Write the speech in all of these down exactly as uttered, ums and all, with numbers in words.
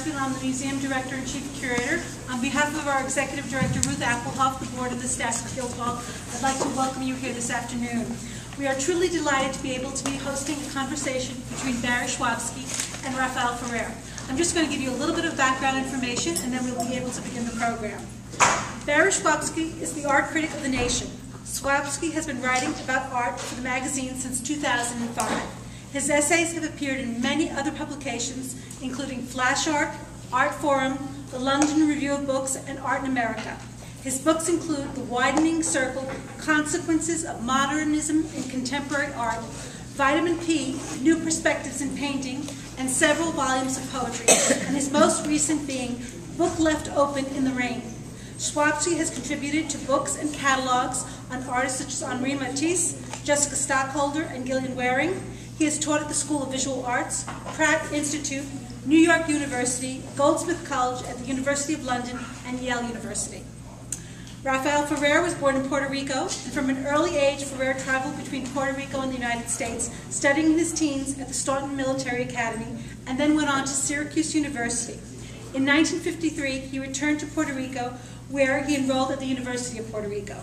Schwabsky. I'm the museum director and chief curator. On behalf of our executive director, Ruth Applehoff, the board and the staff of Guildhall, I'd like to welcome you here this afternoon. We are truly delighted to be able to be hosting a conversation between Barry Schwabsky and Rafael Ferrer. I'm just going to give you a little bit of background information, and then we'll be able to begin the program. Barry Schwabsky is the art critic of The Nation. Schwabsky has been writing about art for the magazine since two thousand five. His essays have appeared in many other publications, including Flash Art, Artforum, the London Review of Books, and Art in America. His books include The Widening Circle, Consequences of Modernism in Contemporary Art, Vitamin P, New Perspectives in Painting, and several volumes of poetry, and his most recent being Book Left Open in the Rain. Schwabsky has contributed to books and catalogs on artists such as Henri Matisse, Jessica Stockholder, and Gillian Waring. He has taught at the School of Visual Arts, Pratt Institute, New York University, Goldsmith College at the University of London, and Yale University. Rafael Ferrer was born in Puerto Rico, and from an early age, Ferrer traveled between Puerto Rico and the United States, studying in his teens at the Staunton Military Academy, and then went on to Syracuse University. In nineteen fifty-three, he returned to Puerto Rico, where he enrolled at the University of Puerto Rico.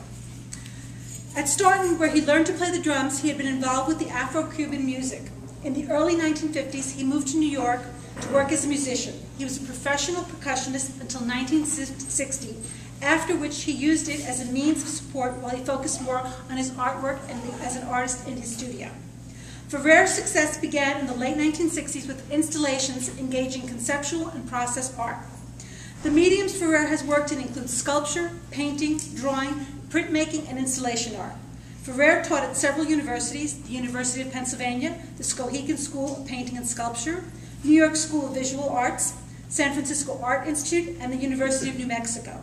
At Stoughton, where he learned to play the drums, he had been involved with the Afro-Cuban music. In the early nineteen fifties, he moved to New York to work as a musician. He was a professional percussionist until nineteen sixty, after which he used it as a means of support while he focused more on his artwork and as an artist in his studio. Ferrer's success began in the late nineteen sixties with installations engaging conceptual and process art. The mediums Ferrer has worked in include sculpture, painting, drawing, printmaking, and installation art. Ferrer taught at several universities, the University of Pennsylvania, the Skohegan School of Painting and Sculpture, New York School of Visual Arts, San Francisco Art Institute, and the University of New Mexico.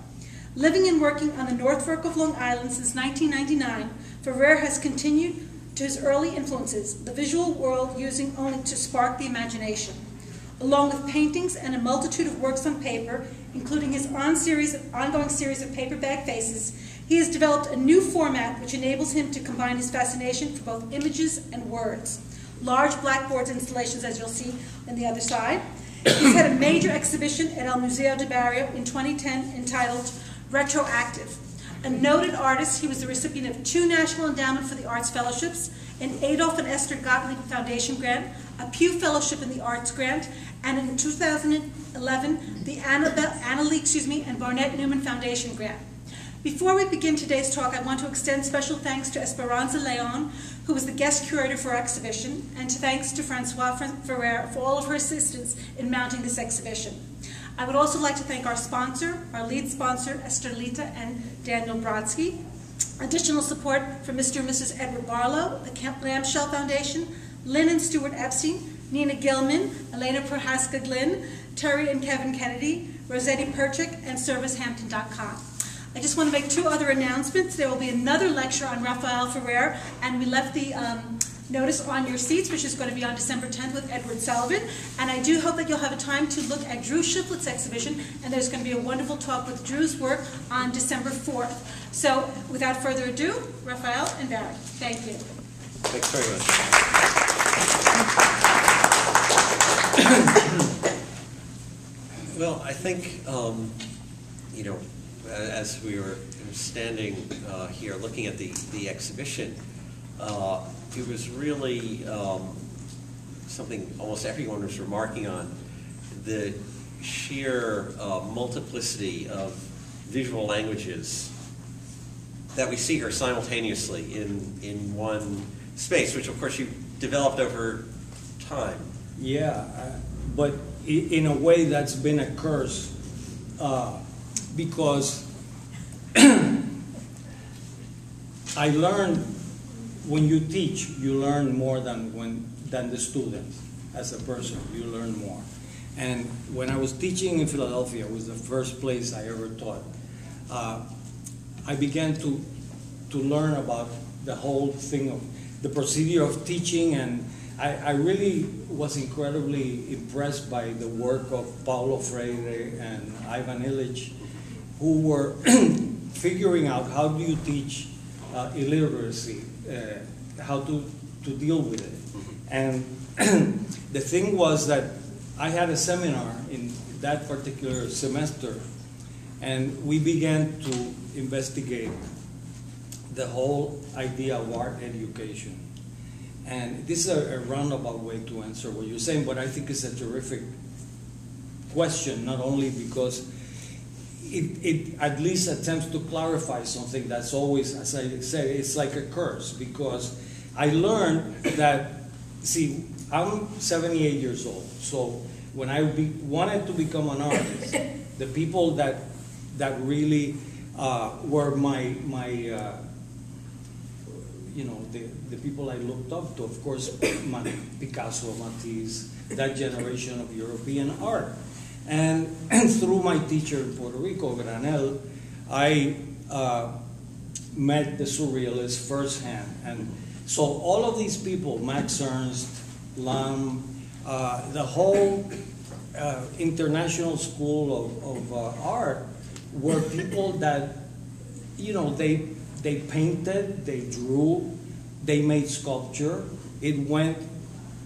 Living and working on the North Fork of Long Island since nineteen ninety-nine, Ferrer has continued to his early influences, the visual world using only to spark the imagination. Along with paintings and a multitude of works on paper, including his on series, ongoing series of paper bag faces, he has developed a new format which enables him to combine his fascination for both images and words. Large blackboards installations, as you'll see on the other side. He's had a major exhibition at El Museo de Barrio in twenty ten entitled Retroactive. A noted artist, he was the recipient of two National Endowment for the Arts Fellowships, an Adolf and Esther Gottlieb Foundation grant, a Pew Fellowship in the Arts grant, and in two thousand eleven, the Annalee, excuse me, and Barnett Newman Foundation grant. Before we begin today's talk, I want to extend special thanks to Esperanza Leon, who was the guest curator for our exhibition, and thanks to Francois Ferrer for all of her assistance in mounting this exhibition. I would also like to thank our sponsor, our lead sponsor, Esterlita and Daniel Brodsky, additional support from Mister and Missus Edward Barlow, the Lam Shell Foundation, Lynn and Stuart Epstein, Nina Gilman, Elena Prohaska Glynn, Terry and Kevin Kennedy, Rosetti Perchik, and service hampton dot com. I just want to make two other announcements. There will be another lecture on Rafael Ferrer, and we left the um, notice on your seats, which is going to be on December tenth with Edward Sullivan. And I do hope that you'll have a time to look at Drew Shiplett's exhibition, and there's going to be a wonderful talk with Drew's work on December fourth. So without further ado, Rafael and Barry, thank you. Thanks very much. Well, I think, um, you know, as we were standing uh, here looking at the, the exhibition, uh, it was really um, something almost everyone was remarking on, the sheer uh, multiplicity of visual languages that we see here simultaneously in, in one space, which of course you developed over time. Yeah, uh, but in a way that's been a curse, uh, because I learned when you teach, you learn more than when than the students. As a person, you learn more. And when I was teaching in Philadelphia, it was the first place I ever taught. Uh, I began to to learn about the whole thing of the procedure of teaching, and I, I really was incredibly impressed by the work of Paulo Freire and Ivan Illich, who were figuring out how do you teach uh, illiteracy, uh, how to, to deal with it. And the thing was that I had a seminar in that particular semester. And we began to investigate the whole idea of art education. And this is a, a roundabout way to answer what you're saying, but I think it's a terrific question, not only because it, it at least attempts to clarify something that's always, as I said, it's like a curse, because I learned that, see, I'm seventy-eight years old, so when I be, wanted to become an artist, the people that, that really uh, were my, my uh, you know, the, the people I looked up to, of course, Picasso, Matisse, that generation of European art. And through my teacher in Puerto Rico, Granell, I uh, met the surrealists firsthand. And so all of these people, Max Ernst, Lam, uh, the whole uh, international school of, of uh, art, were people that, you know, they, they painted, they drew, they made sculpture. It went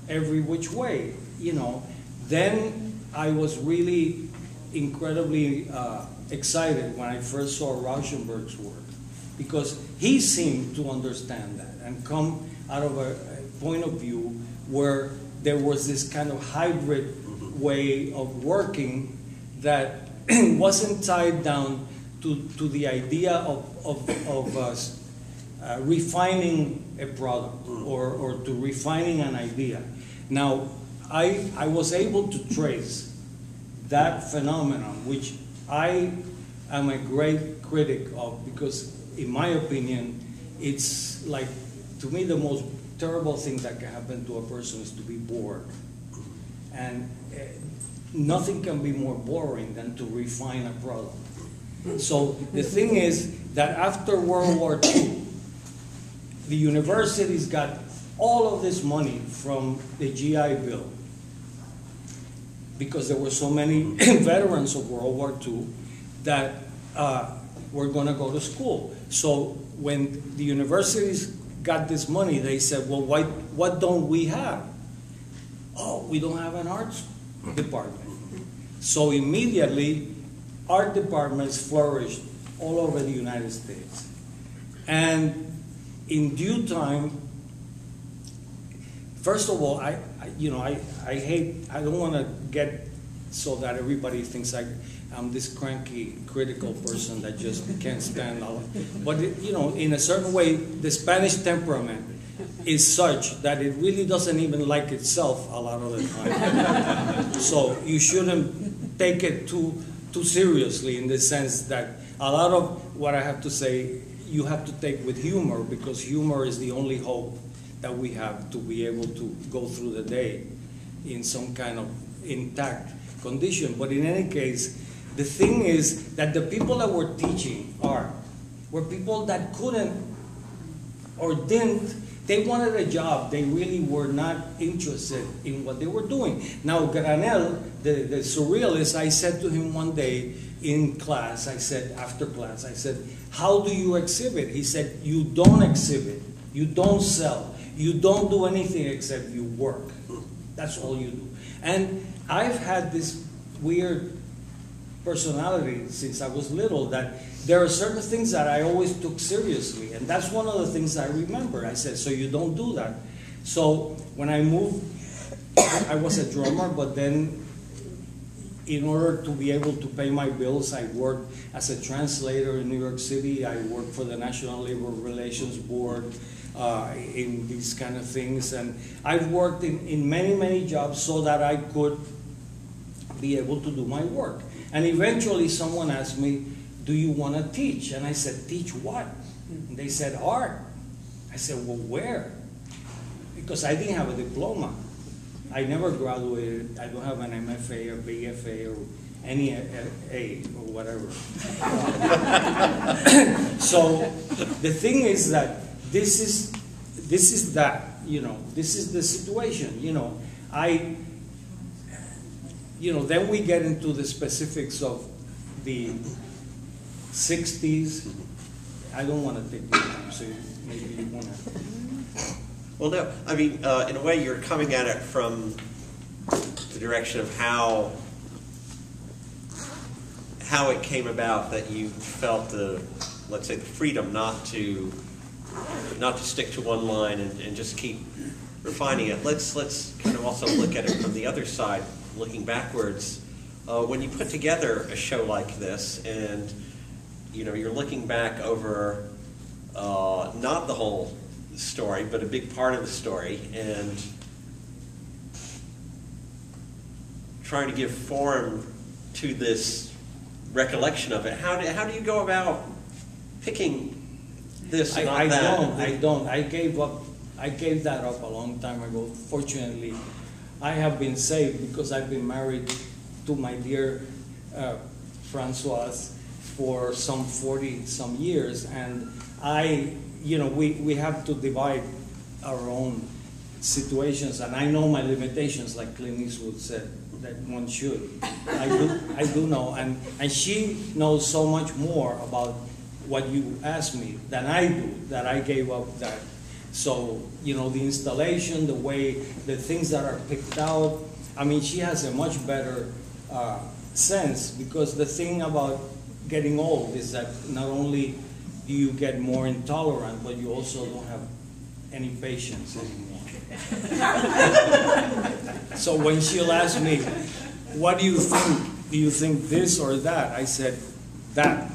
every which way, you know. Then I was really incredibly uh, excited when I first saw Rauschenberg's work, because he seemed to understand that and come out of a, a point of view where there was this kind of hybrid way of working that wasn't tied down to, to the idea of, of, of us uh, refining a product or, or to refining an idea. Now, I, I was able to trace that phenomenon, which I am a great critic of, because in my opinion, it's like, to me, the most terrible thing that can happen to a person is to be bored. And uh, nothing can be more boring than to refine a product. So the thing is that after World War Two, the universities got all of this money from the G I Bill, because there were so many veterans of World War Two that uh, were going to go to school. So when the universities got this money, they said, well, why, what don't we have? Oh, we don't have an arts department. So immediately, art departments flourished all over the United States. And in due time, first of all, I, I you know, I, I hate, I don't want to get so that everybody thinks I, I'm this cranky, critical person that just can't stand all. But, it, you know, in a certain way, the Spanish temperament is such that it really doesn't even like itself a lot of the time. So you shouldn't take it too, too seriously, in the sense that a lot of what I have to say, you have to take with humor, because humor is the only hope that we have to be able to go through the day in some kind of intact condition. But in any case, the thing is that the people that were teaching art were people that couldn't or didn't, they wanted a job. They really were not interested in what they were doing. Now, Granell, the, the surrealist, I said to him one day in class, I said, after class, I said, how do you exhibit? He said, you don't exhibit, you don't sell. You don't do anything except you work. That's all you do. And I've had this weird personality since I was little that there are certain things that I always took seriously. And that's one of the things I remember. I said, so you don't do that. So when I moved, I was a drummer, but then in order to be able to pay my bills, I worked as a translator in New York City. I worked for the National Labor Relations Board. Uh, in these kind of things, and I've worked in, in many, many jobs so that I could be able to do my work. And eventually someone asked me, do you want to teach? And I said, teach what? And they said, art. I said, well, where? Because I didn't have a diploma. I never graduated. I don't have an M F A or B F A or any A, a or whatever. So the thing is that This is, this is that, you know, this is the situation, you know. I, you know, then we get into the specifics of the sixties. I don't want to take your time, so maybe you want to. Well, no, I mean, uh, in a way, you're coming at it from the direction of how how it came about that you felt the, let's say, the freedom not to not to stick to one line and, and just keep refining it. Let's let's kind of also look at it from the other side, looking backwards. Uh, when you put together a show like this, and you know you're looking back over uh, not the whole story, but a big part of the story, and trying to give form to this recollection of it. How do how do you go about picking this? I, I that? don't. I don't. I gave up. I gave that up a long time ago. Fortunately, I have been saved because I've been married to my dear uh, Francoise for some forty some years, and I, you know, we we have to divide our own situations, and I know my limitations, like Clint Eastwood said, that one should. I do, I do know, and, and she knows so much more about what you asked me than I do, that I gave up that. So, you know, the installation, the way, the things that are picked out, I mean, she has a much better uh, sense, because the thing about getting old is that not only do you get more intolerant, but you also don't have any patience anymore. So when she'll ask me, what do you think? Do you think this or that? I said, that.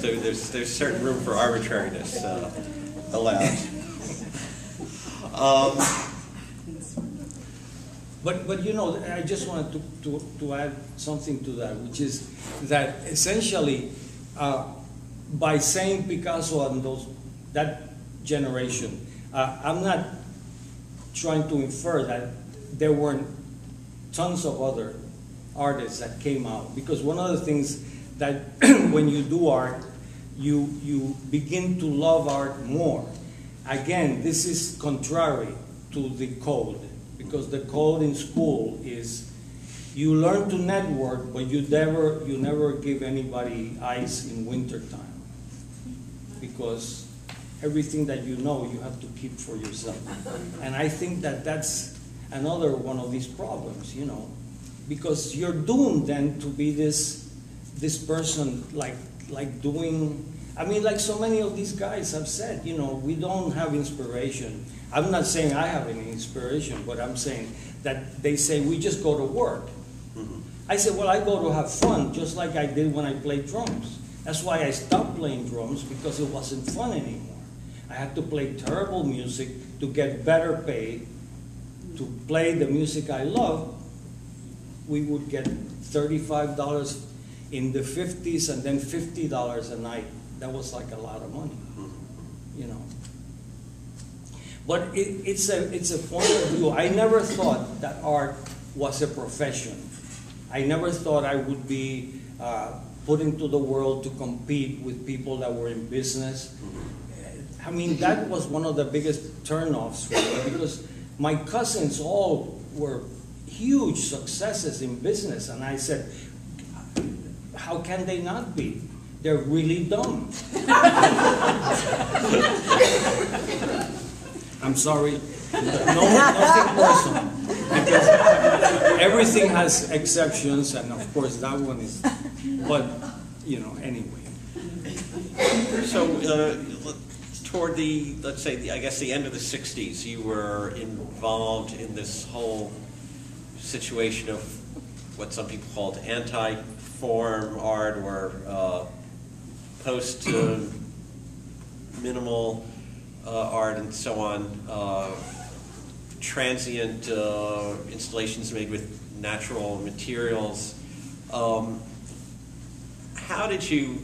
So there's, there's certain room for arbitrariness uh, allowed. Um, but, but you know, I just wanted to, to, to add something to that, which is that essentially, uh, by saying Picasso and those, that generation, uh, I'm not trying to infer that there weren't tons of other artists that came out, because one of the things that when you do art, you, you begin to love art more. Again, this is contrary to the code, because the code in school is you learn to network, but you never, you never give anybody ice in wintertime, because everything that you know, you have to keep for yourself. And I think that that's another one of these problems, you know, because you're doomed then to be this, this person like, like doing, I mean, like so many of these guys have said, you know, we don't have inspiration. I'm not saying I have any inspiration, but I'm saying that they say we just go to work. Mm-hmm. I said, well, I go to have fun, just like I did when I played drums. That's why I stopped playing drums, because it wasn't fun anymore. I had to play terrible music to get better paid. To play the music I love, we would get thirty-five dollars in the fifties and then fifty dollars a night. That was like a lot of money, you know. But it, it's, a, it's a point of view. I never thought that art was a profession. I never thought I would be uh, put into the world to compete with people that were in business. I mean, that was one of the biggest turnoffs for me, because my cousins all were huge successes in business, and I said, how can they not be? They're really dumb. I'm sorry, no, nothing personal, because everything has exceptions, and of course that one is, but, you know, anyway. So, uh, toward the, let's say, the, I guess the end of the sixties, you were involved in this whole situation of what some people called anti-form art, or uh, post-minimal uh, uh, art and so on, uh, transient uh, installations made with natural materials. Um, how did you,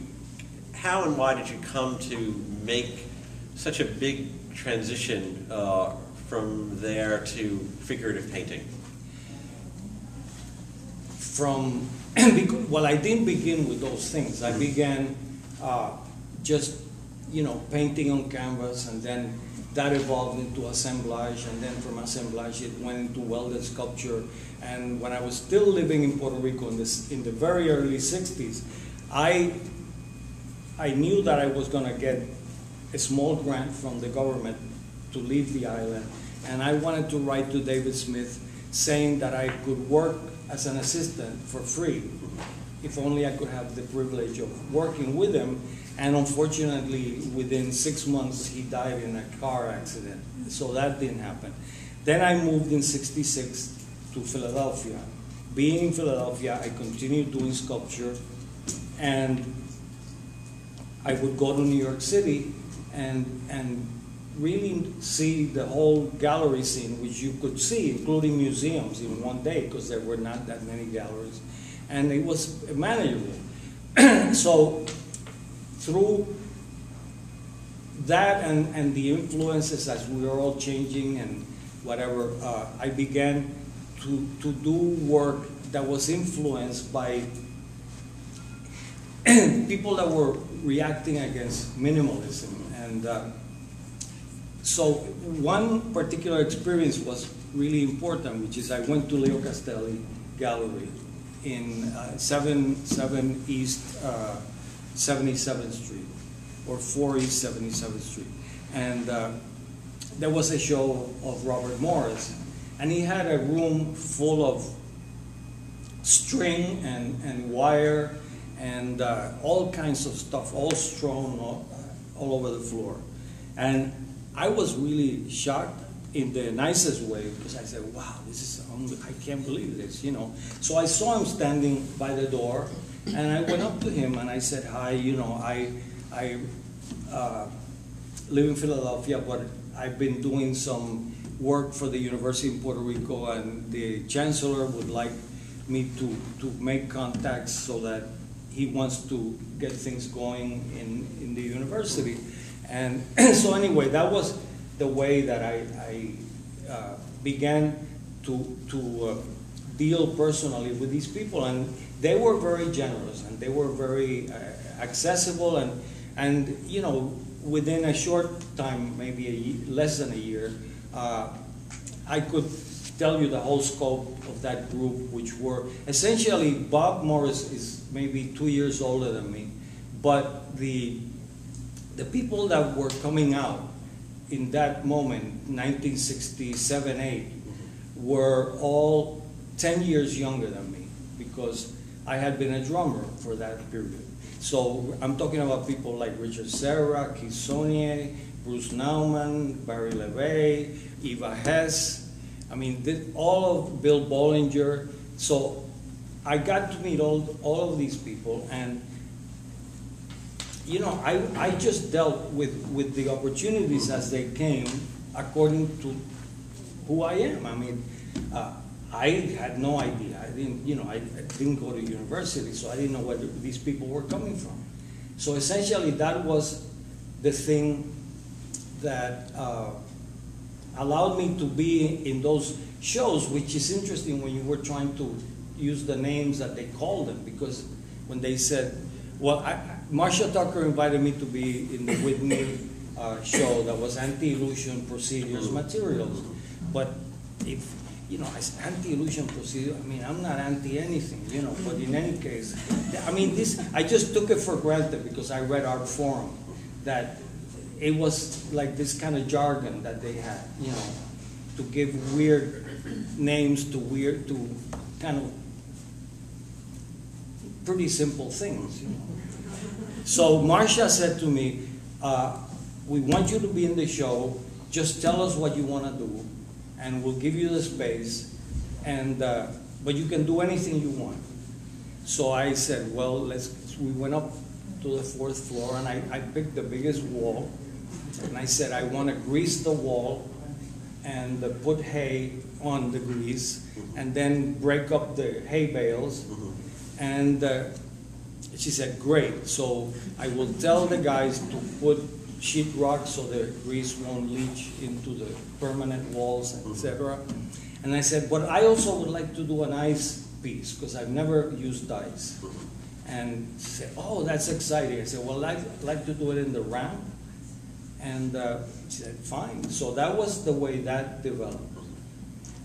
how and why did you come to make such a big transition uh, from there to figurative painting? From, well, I didn't begin with those things. I began uh, just, you know, painting on canvas, and then that evolved into assemblage, and then from assemblage it went into welded sculpture. And when I was still living in Puerto Rico in, this, in the very early sixties, I, I knew that I was gonna get a small grant from the government to leave the island And I wanted to write to David Smith saying that I could work as an assistant for free, if only I could have the privilege of working with him. And unfortunately, within six months, he died in a car accident. So that didn't happen. Then I moved in sixty-six to Philadelphia. Being in Philadelphia, I continued doing sculpture. And I would go to New York City and, and really see the whole gallery scene, which you could see, including museums, in one day, because there were not that many galleries. And it was manageable. So through that and, and the influences as we were all changing and whatever, uh, I began to, to do work that was influenced by people that were reacting against minimalism. And uh, so one particular experience was really important, which is I went to Leo Castelli Gallery in uh, seven, seven East uh, seventy-seventh Street, or four East seventy-seventh Street. And uh, there was a show of Robert Morris, and he had a room full of string and, and wire and uh, all kinds of stuff, all strewn all, all over the floor. And I was really shocked in the nicest way, because I said, wow, this is, I can't believe this, you know. So I saw him standing by the door, and I went up to him and I said, hi, you know, I, I uh, live in Philadelphia, but I've been doing some work for the University of Puerto Rico, and the chancellor would like me to, to make contacts so that he wants to get things going in, in the university. And so anyway, that was the way that I, I uh, began to, to uh, deal personally with these people. And they were very generous, and they were very uh, accessible. And, and, you know, within a short time, maybe a year, less than a year, uh, I could tell you the whole scope of that group, which were essentially, Bob Morris is maybe two years older than me, but the, the people that were coming out in that moment, nineteen sixty-seven, eight, were all ten years younger than me, because I had been a drummer for that period. So I'm talking about people like Richard Serra, Keith Saunier, Bruce Nauman, Barry LeVay, Eva Hess, I mean, did all of Bill Bollinger. So I got to meet all, all of these people, and you know, I, I just dealt with, with the opportunities as they came according to who I am. I mean, uh, I had no idea. I didn't, you know, I, I didn't go to university, so I didn't know where the, these people were coming from. So essentially, that was the thing that uh, allowed me to be in those shows, which is interesting when you were trying to use the names that they called them, because when they said, well, I, Marcia Tucker invited me to be in the Whitney uh, show that was anti-illusion procedures materials. But if, you know, anti-illusion procedure, I mean, I'm not anti-anything, you know, but in any case, I mean, this, I just took it for granted because I read Artforum, that it was like this kind of jargon that they had, you know, to give weird names to weird, to kind of pretty simple things, you know. So Marcia said to me, uh, we want you to be in the show, just tell us what you want to do, and we'll give you the space, and, uh, but you can do anything you want. So I said, well, let's, we went up to the fourth floor, and I, I picked the biggest wall, and I said, I want to grease the wall, and uh, put hay on the grease, and then break up the hay bales, and uh, she said, great, so I will tell the guys to put sheetrock so the grease won't leach into the permanent walls, et cetera. And I said, but I also would like to do an ice piece, because I've never used ice. And she said, oh, that's exciting. I said, well, I'd like to do it in the round. And uh, she said, fine. So that was the way that developed.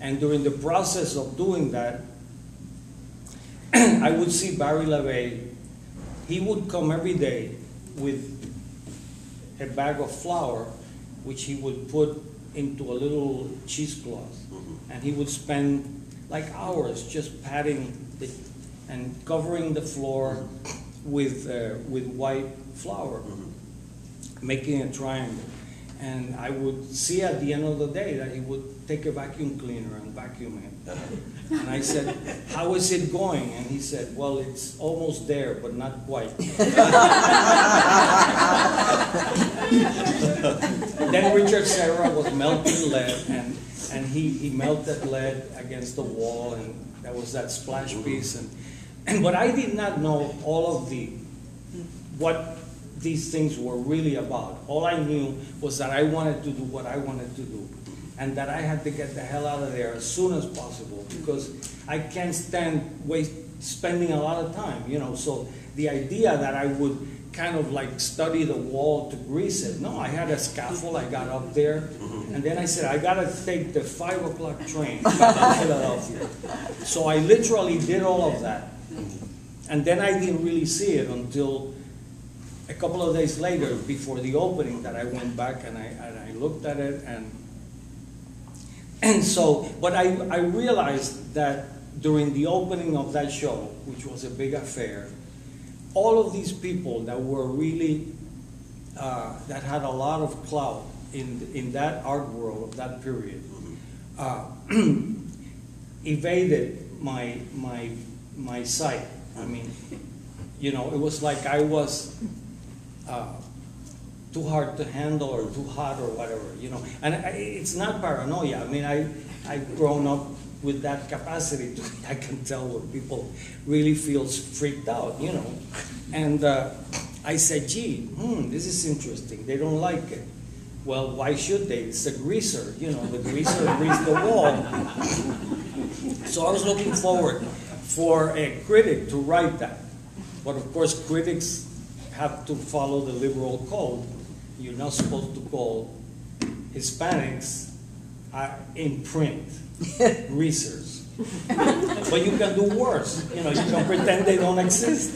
And during the process of doing that, I would see Barry LeVay. He would come every day with a bag of flour, which he would put into a little cheesecloth. Mm-hmm. And he would spend like hours just patting the, and covering the floor with, uh, with white flour, mm-hmm. making a triangle. And I would see at the end of the day that he would take a vacuum cleaner and vacuum it. And I said, how is it going? And he said, well, it's almost there, but not quite. Then Richard Serra was melting lead, and, and he, he melted lead against the wall, and there was that splash piece. And, and but I did not know all of the, what these things were really about. All I knew was that I wanted to do what I wanted to do, and that I had to get the hell out of there as soon as possible, because I can't stand waste, spending a lot of time, you know. So the idea that I would kind of like study the wall to grease it, no, I had a scaffold, I got up there, mm-hmm. and then I said, I gotta take the five o'clock train to Philadelphia. So I literally did all of that, and then I didn't really see it until a couple of days later, before the opening, that I went back and I, and I looked at it, and and so, but I, I realized that during the opening of that show, which was a big affair, all of these people that were really, uh, that had a lot of clout in, in that art world of that period, uh, evaded my, my, my sight. I mean, you know, it was like I was Uh, too hard to handle or too hot or whatever, you know. And I, it's not paranoia. I mean, I, I've grown up with that capacity. To, I can tell when people really feel freaked out, you know. And uh, I said, gee, hmm, this is interesting. They don't like it. Well, why should they? It's a greaser, you know. The greaser greased the wall. So I was looking forward for a critic to write that. But, of course, critics have to follow the liberal code. You're not supposed to call Hispanics uh, in print greasers. But you can do worse. You know, you can pretend they don't exist.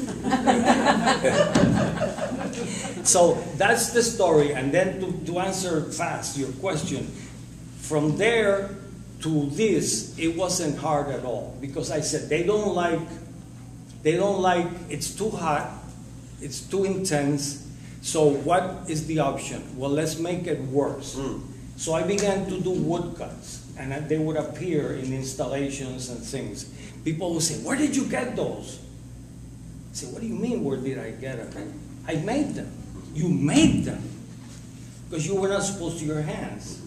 So that's the story. And then to, to answer fast your question, from there to this, it wasn't hard at all, because I said they don't like, they don't like, it's too hot, it's too intense, so what is the option? Well, let's make it worse. Mm. So I began to do woodcuts, and they would appear in installations and things. People would say, where did you get those? I say, what do you mean, where did I get them? I made them. You made them, because you were not supposed to use your hands.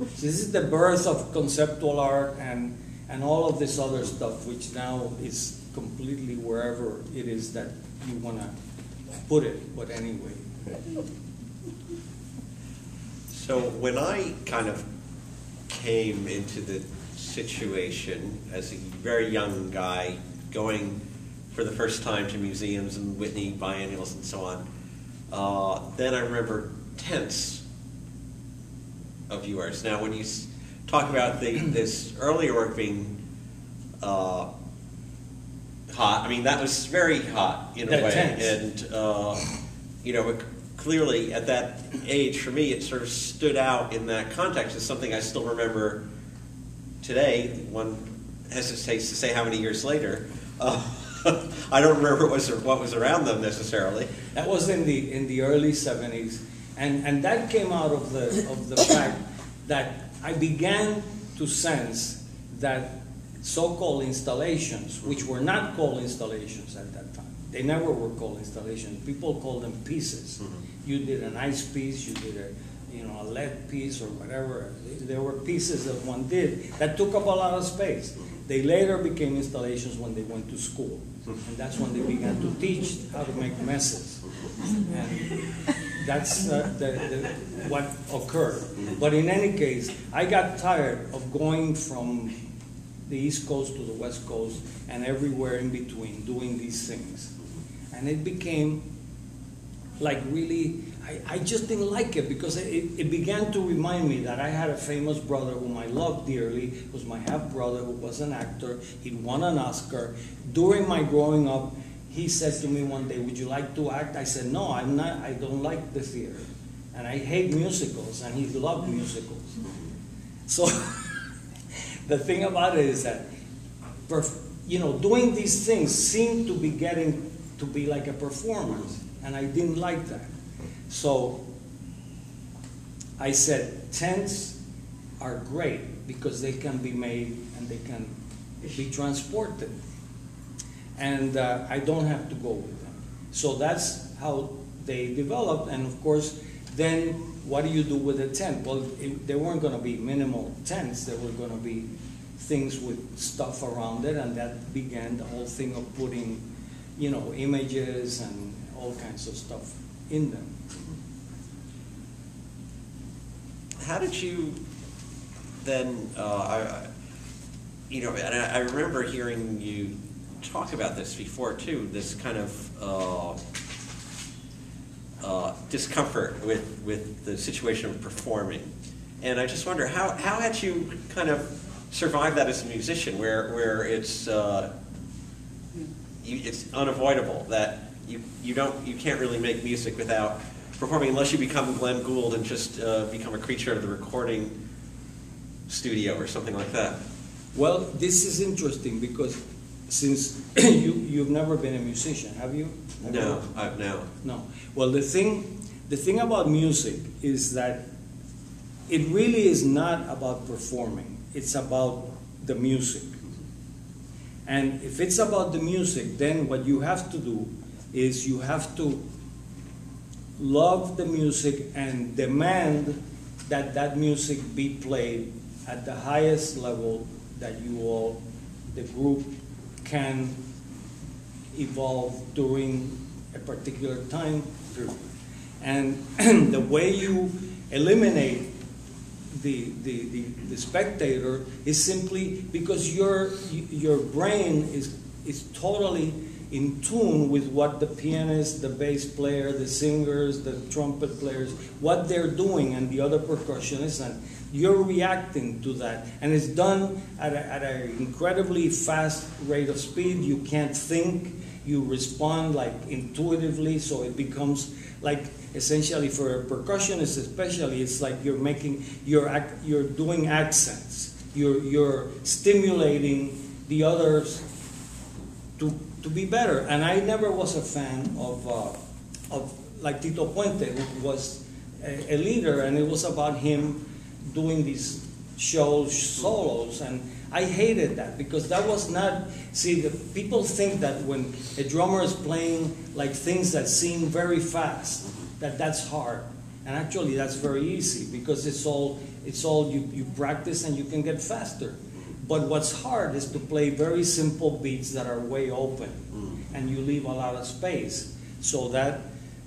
So this is the birth of conceptual art and, and all of this other stuff, which now is completely wherever it is that you want to put it, but anyway. So when I kind of came into the situation as a very young guy, going for the first time to museums and Whitney biennials and so on, uh, then I remember tents of yours. Now when you talk about the, this earlier work being uh, hot. I mean, that was very hot in a way, and uh, you know, it clearly at that age for me, it sort of stood out in that context as something I still remember today. One hesitates to say how many years later. Uh, I don't remember what was what was around them necessarily. That was in the in the early seventies, and and that came out of the of the fact that I began to sense that so-called installations, which were not called installations at that time. They never were called installations. People called them pieces. Mm-hmm. You did an ice piece, you did a, you know, a lead piece or whatever. There were pieces that one did that took up a lot of space. Mm-hmm. They later became installations when they went to school. Mm-hmm. And that's when they began to teach how to make messes. And that's uh, the, the, what occurred. But in any case, I got tired of going from the East Coast to the West Coast and everywhere in between doing these things. And it became like really, I, I just didn't like it, because it, it began to remind me that I had a famous brother whom I loved dearly, was my half-brother, who was an actor. He'd won an Oscar. During my growing up, he said to me one day, would you like to act? I said, no, I'm not, I don't like the theater. and I hate musicals, and he loved musicals. So the thing about it is that, you know, doing these things seemed to be getting to be like a performance, and I didn't like that. So I said, tents are great because they can be made and they can be transported, and uh, I don't have to go with them. So that's how they developed, and of course, then what do you do with a tent? Well, it, they weren't going to be minimal tents, they were going to be things with stuff around it, and that began the whole thing of putting, you know, images and all kinds of stuff in them. How did you then, uh, I, you know, and I, I remember hearing you talk about this before too, this kind of uh, uh, discomfort with, with the situation of performing. And I just wonder, how, how had you kind of survived that as a musician, where, where it's, uh, you, it's unavoidable that you, you, don't, you can't really make music without performing, unless you become Glenn Gould and just uh, become a creature of the recording studio or something like that? Well, this is interesting because since you, you've never been a musician, have you? Have no, you? I've no. No. Well, the thing, the thing about music is that it really is not about performing. It's about the music. And if it's about the music, then what you have to do is you have to love the music and demand that that music be played at the highest level that you all, the group, can evolve during a particular time period. And the way you eliminate the, the, the, the spectator is simply because your, your brain is, is totally in tune with what the pianist, the bass player, the singers, the trumpet players, what they're doing, and the other percussionists, and you're reacting to that. And it's done at a, at an incredibly fast rate of speed. You can't think, you respond like intuitively, so it becomes like, essentially for a percussionist especially, it's like you're making, you're, you're doing accents. You're, you're stimulating the others to to be better. And I never was a fan of, uh, of like Tito Puente, who was a, a leader, and it was about him doing these shows, solos, and I hated that because that was not, see, the people think that when a drummer is playing like things that seem very fast, that that's hard. And actually that's very easy because it's all, it's all you, you practice and you can get faster. But what's hard is to play very simple beats that are way open, mm. and you leave a lot of space. So that,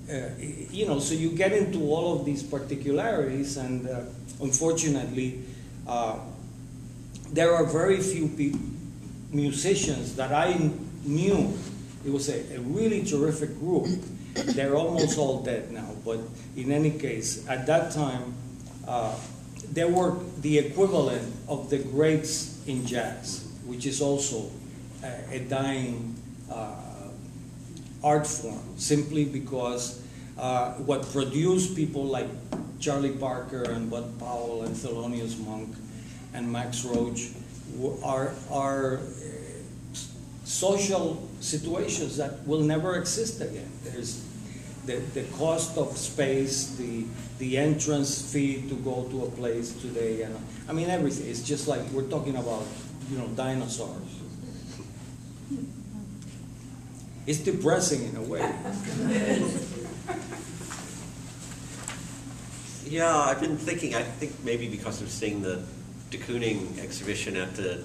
uh, you know, so you get into all of these particularities, and uh, unfortunately, uh, there are very few pe musicians that I knew. It was a, a really terrific group. They're almost all dead now, but in any case, at that time, uh, they were the equivalent of the greats in jazz, which is also a, a dying uh, art form, simply because uh, what produced people like Charlie Parker and Bud Powell and Thelonious Monk and Max Roach are, are social situations that will never exist again. There's The, the cost of space, the, the entrance fee to go to a place today, and I mean everything. It's just like we're talking about, you know, dinosaurs. It's depressing in a way. Yeah, I've been thinking, I think maybe because of seeing the de Kooning exhibition at the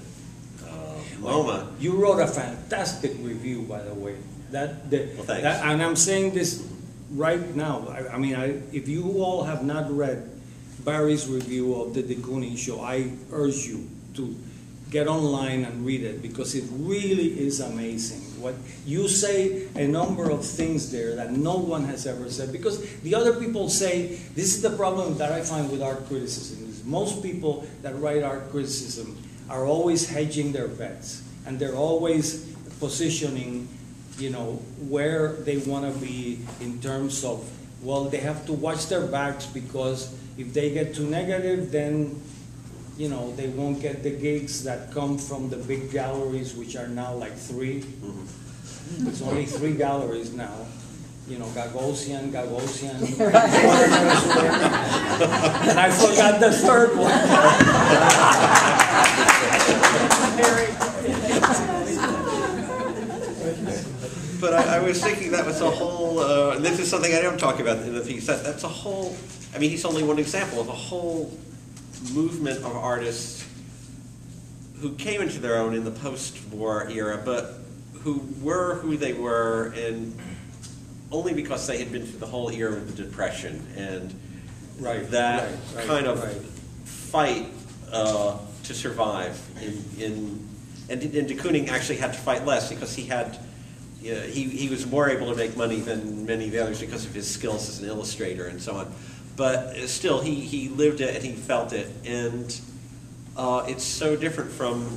uh, MoMA. You wrote a fantastic review, by the way. That, the, well, thanks. That, and I'm saying this right now, I, I mean, I, if you all have not read Barry's review of the de Kooning show, I urge you to get online and read it because it really is amazing. What you say, a number of things there that no one has ever said, because the other people say, this is the problem that I find with art criticism, is most people that write art criticism are always hedging their bets, and they're always positioning, you know, where they want to be in terms of well, they have to watch their backs because if they get too negative, then you know, they won't get the gigs that come from the big galleries, which are now like three. Mm-hmm. There's only three galleries now. You know, Gagosian, Gagosian, and I forgot the third one. But I, I was thinking that was a whole, uh, this is something I don't talk about in the piece, that, that's a whole, I mean, he's only one example of a whole movement of artists who came into their own in the post-war era, but who were who they were, and only because they had been through the whole era of the Depression, and right, that right, right, kind of right. fight uh, to survive. In, in and, and de Kooning actually had to fight less because he had you know, he he was more able to make money than many of the others because of his skills as an illustrator and so on. But still, he, he lived it and he felt it, and uh, it's so different from,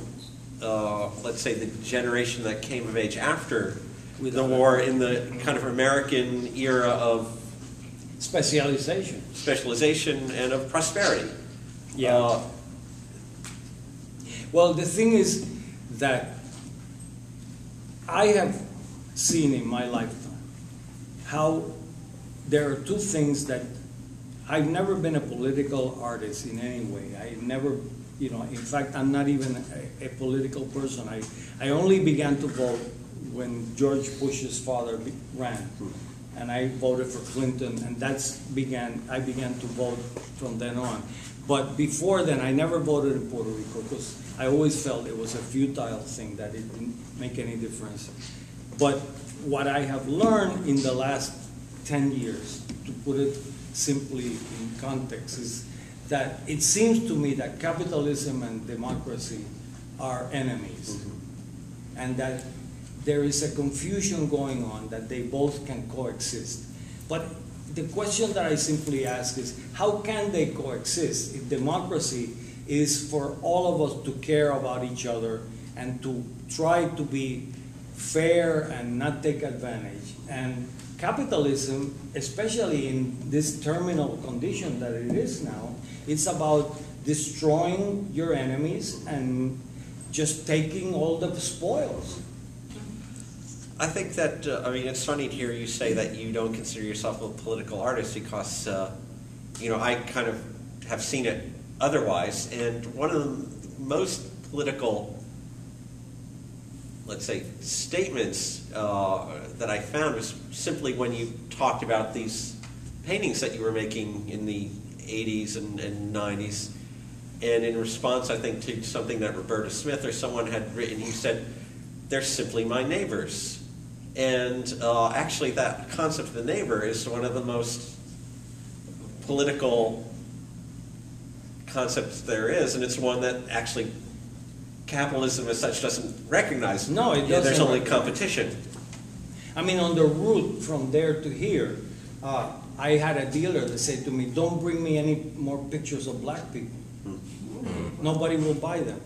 uh, let's say, the generation that came of age after With the war in the kind of American era of specialization, specialization, and of prosperity. Yeah. Uh, well, the thing is that I have seen in my lifetime how there are two things that. I've never been a political artist in any way. I never, you know, in fact, I'm not even a, a political person. I, I only began to vote when George Bush's father ran. And I voted for Clinton, and that's began, I began to vote from then on. But before then, I never voted in Puerto Rico because I always felt it was a futile thing, that it didn't make any difference. But what I have learned in the last ten years, to put it simply in context, is that it seems to me that capitalism and democracy are enemies. Mm-hmm. And that there is a confusion going on, that they both can coexist. But the question that I simply ask is, how can they coexist if democracy is for all of us to care about each other and to try to be fair and not take advantage? And capitalism, especially in this terminal condition that it is now, it's about destroying your enemies and just taking all the spoils. I think that, uh, I mean, it's funny to hear you say that you don't consider yourself a political artist because, uh, you know, I kind of have seen it otherwise. And one of the most political, let's say, statements uh, that I found was simply when you talked about these paintings that you were making in the eighties and, and nineties, and in response, I think, to something that Roberta Smith or someone had written, you said, "They're simply my neighbors." And uh, actually, that concept of the neighbor is one of the most political concepts there is, and it's one that actually capitalism as such doesn't recognize. No, it doesn't. Yeah, there's only competition. I mean, on the route from there to here, uh, I had a dealer that said to me, "Don't bring me any more pictures of black people. Nobody will buy them."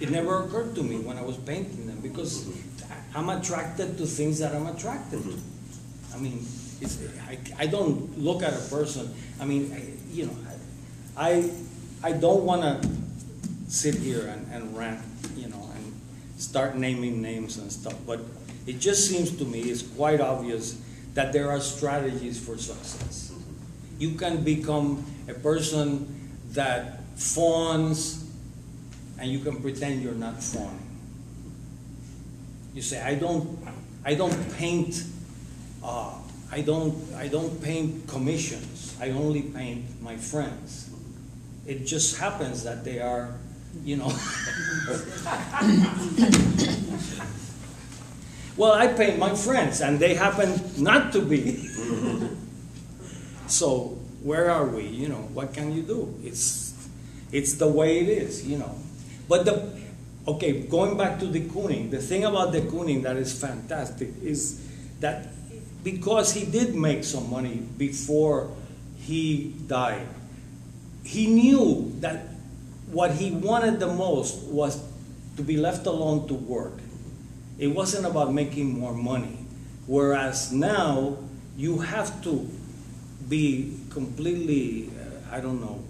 It never occurred to me when I was painting them, because I'm attracted to things that I'm attracted to. I mean, it's, I, I don't look at a person. I mean, I, you know, I, I don't want to sit here and, and rant, you know, and start naming names and stuff. But it just seems to me it's quite obvious that there are strategies for success. You can become a person that fawns, and you can pretend you're not fawning. You say, I don't, I don't paint, uh, I don't, I don't paint commissions. I only paint my friends. It just happens that they are, you know. Well, I paint my friends, and they happen not to be. So where are we? You know, what can you do? It's, it's the way it is, you know. But the, okay, going back to de Kooning, the thing about de Kooning that is fantastic is that because he did make some money before he died, he knew that what he wanted the most was to be left alone to work. It wasn't about making more money. Whereas now, you have to be completely, uh, I don't know,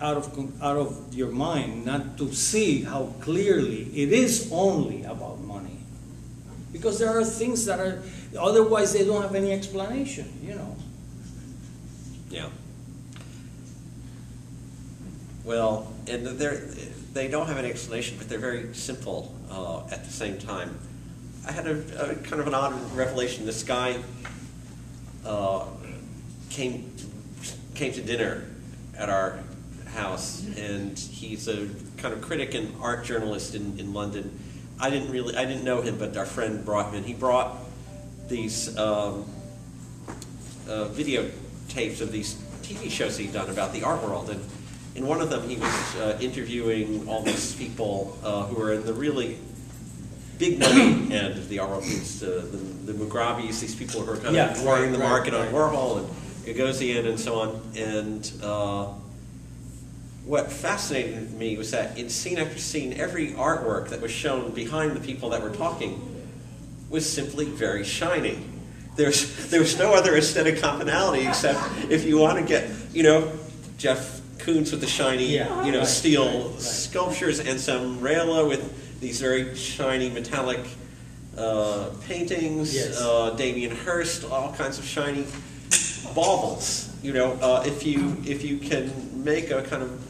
out of, out of your mind not to see how clearly it is only about money. Because there are things that are, otherwise they don't have any explanation, you know. Yeah. Well, and they don't have an explanation, but they're very simple uh, at the same time. I had a, a kind of an odd revelation. This guy uh, came came to dinner at our house, and he's a kind of critic and art journalist in, in London. I didn't really, I didn't know him, but our friend brought him in. He brought these um, uh, videotapes of these T V shows he'd done about the art world, and in one of them he was uh, interviewing all these people uh, who were in the really big money end of the art world, uh, the, the Mugrabis, these people who are kind yeah, of drawing right, the market right, on right. Warhol and Gagosian and so on. And uh, what fascinated me was that in scene after scene, every artwork that was shown behind the people that were talking was simply very shiny. There's, there was no other aesthetic commonality except if you want to get, you know, Jeff Koons with the shiny, yeah, you know, right, steel right, right. sculptures, and some Rayla with these very shiny metallic uh, paintings, yes. uh, Damien Hirst, all kinds of shiny baubles. You know, uh, if you if you can make a kind of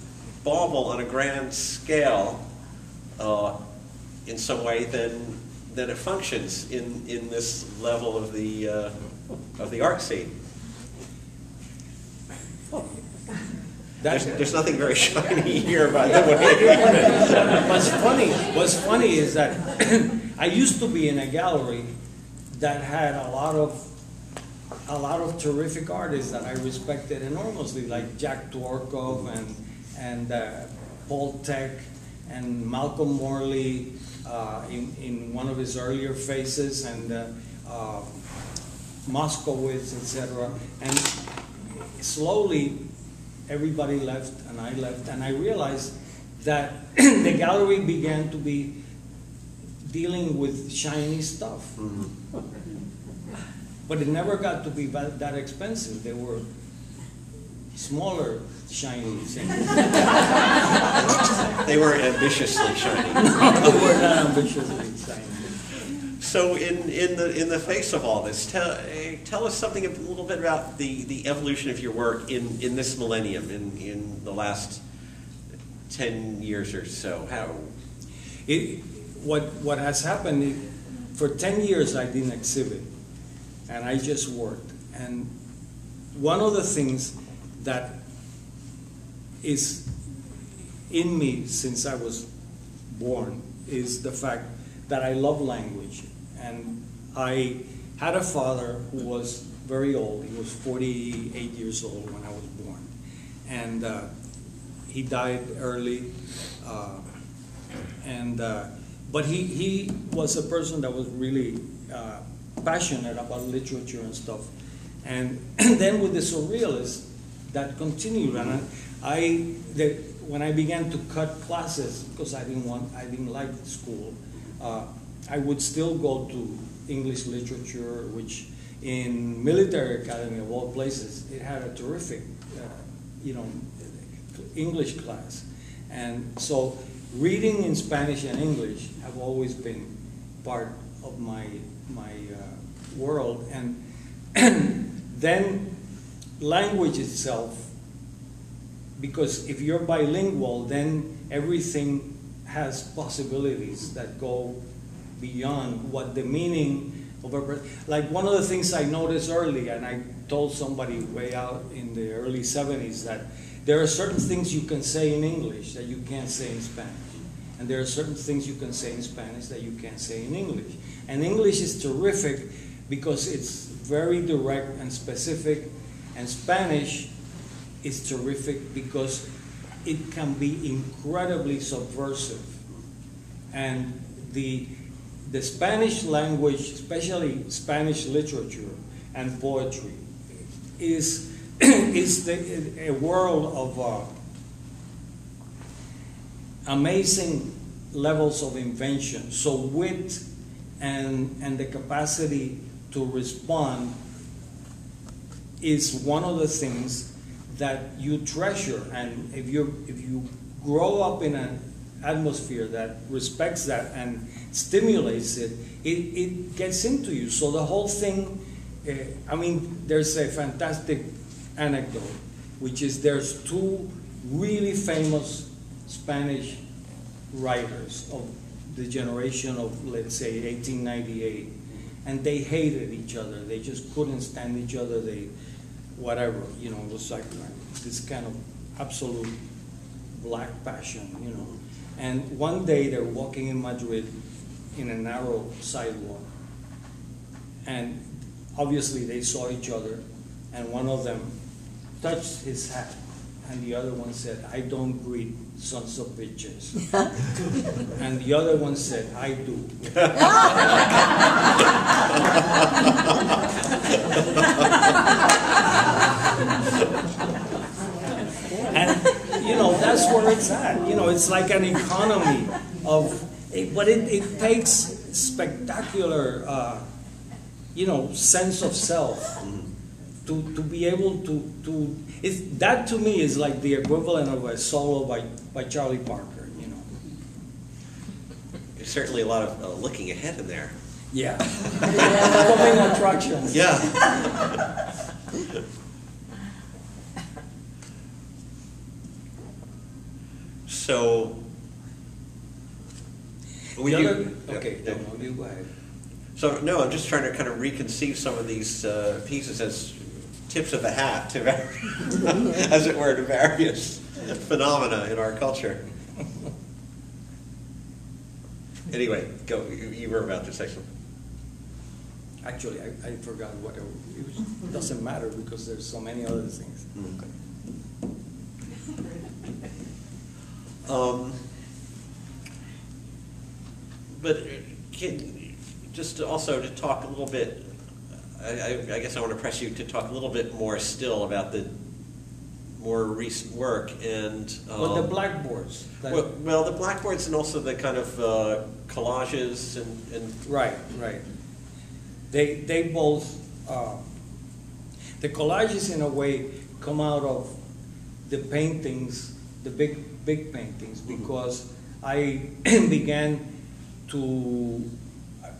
bauble on a grand scale uh, in some way, then then it functions in in this level of the uh, of the art scene. Oh. There's, there's nothing very shiny here, by the way. What's funny, what's funny is that I used to be in a gallery that had a lot of a lot of terrific artists that I respected enormously, like Jack Dworkov and and uh, Paul Tech and Malcolm Morley uh, in in one of his earlier phases, and uh, uh, Moskowitz, et cetera. And slowly, everybody left, and I left, and I realized that the gallery began to be dealing with shiny stuff. Mm-hmm. But it never got to be that expensive. They were smaller, shiny things. They were ambitiously shiny. No, they were not ambitiously shiny. So in, in, the, in the face of all this, tell, Tell us something a little bit about the, the evolution of your work in, in this millennium, in, in the last ten years or so. How it, what what has happened is, for ten years I didn't exhibit, and I just worked. And one of the things that is in me since I was born is the fact that I love language, and I had a father who was very old. He was forty-eight years old when I was born. And uh, he died early. Uh, and, uh, but he, he was a person that was really uh, passionate about literature and stuff. And, and then with the surrealists, that continued. And I, the, when I began to cut classes, because I didn't want, I didn't like school, uh, I would still go to English literature, which in military academy of all places, it had a terrific, uh, you know, English class. And so reading in Spanish and English have always been part of my, my uh, world. And then language itself, because if you're bilingual, then everything has possibilities that go beyond what the meaning of a, like one of the things I noticed early, and I told somebody way out in the early seventies, that there are certain things you can say in English that you can't say in Spanish. And there are certain things you can say in Spanish that you can't say in English. And English is terrific because it's very direct and specific, and Spanish is terrific because it can be incredibly subversive. And the The Spanish language, especially Spanish literature and poetry, is, is the, a world of uh, amazing levels of invention. So wit and, and the capacity to respond is one of the things that you treasure. And if you if you grow up in an atmosphere that respects that and stimulates it, it, it gets into you. So the whole thing, uh, I mean, there's a fantastic anecdote, which is there's two really famous Spanish writers of the generation of, let's say, eighteen ninety-eight, and they hated each other. They just couldn't stand each other. They, whatever, you know, it was like this kind of absolute black passion, you know. And one day they're walking in Madrid in a narrow sidewalk, and obviously they saw each other, and one of them touched his hat, and the other one said, "I don't greet sons of bitches." And the other one said, "I do." And, you know, that's where it's at. You know, it's like an economy of, it, but it, it takes spectacular, uh, you know, sense of self. To, to be able to, to it's, that to me is like the equivalent of a solo by, by Charlie Parker, you know. There's certainly a lot of uh, looking ahead in there. Yeah. Coming attractions. Yeah. So, we do, okay, no, no, you go ahead. So, no, I'm just trying to kind of reconceive some of these uh, pieces as tips of the hat, to as it were, to various phenomena in our culture. Anyway, go. You, you were about this, actually. Actually, I, I forgot what it was. It doesn't matter because there's so many other things. Mm-hmm. um, but can, just also to talk a little bit. I, I guess I want to press you to talk a little bit more still about the more recent work and um, well, the blackboards. Well, well, the blackboards and also the kind of uh, collages and, and right, right. They they both uh, the collages in a way come out of the paintings, the big big paintings, because mm-hmm. I began to.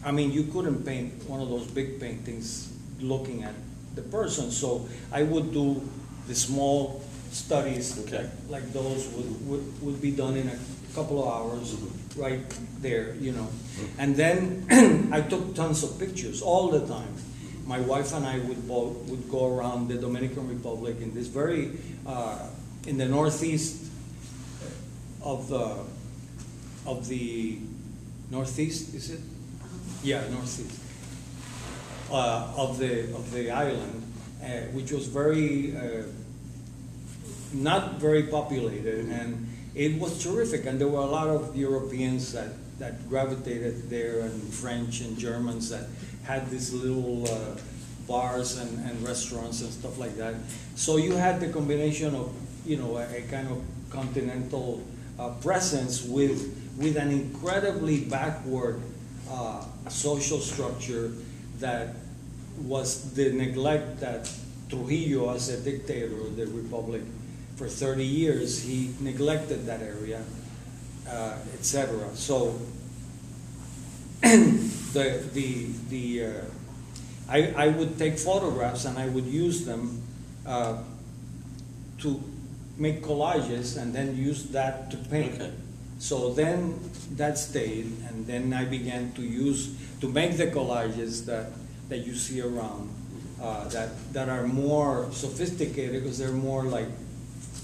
I mean, you couldn't paint one of those big paintings looking at the person. So I would do the small studies, okay. like, like those would, would, would be done in a couple of hours mm-hmm. right there, you know. Mm-hmm. And then I took tons of pictures all the time. My wife and I would, both, would go around the Dominican Republic in this very, uh, in the northeast of the, of the northeast, is it? Yeah, northeast uh, of the of the island, uh, which was very uh, not very populated, and it was terrific. And there were a lot of Europeans that that gravitated there, and French and Germans that had these little uh, bars and, and restaurants and stuff like that. So you had the combination of you know a, a kind of continental uh, presence with with an incredibly backward. Uh, a social structure that was the neglect that Trujillo, as a dictator of the Republic, for thirty years, he neglected that area, uh, et cetera. So the the the uh, I I would take photographs and I would use them uh, to make collages and then use that to paint. Okay. So then that stayed, and then I began to use, to make the collages that, that you see around, uh, that, that are more sophisticated because they're more like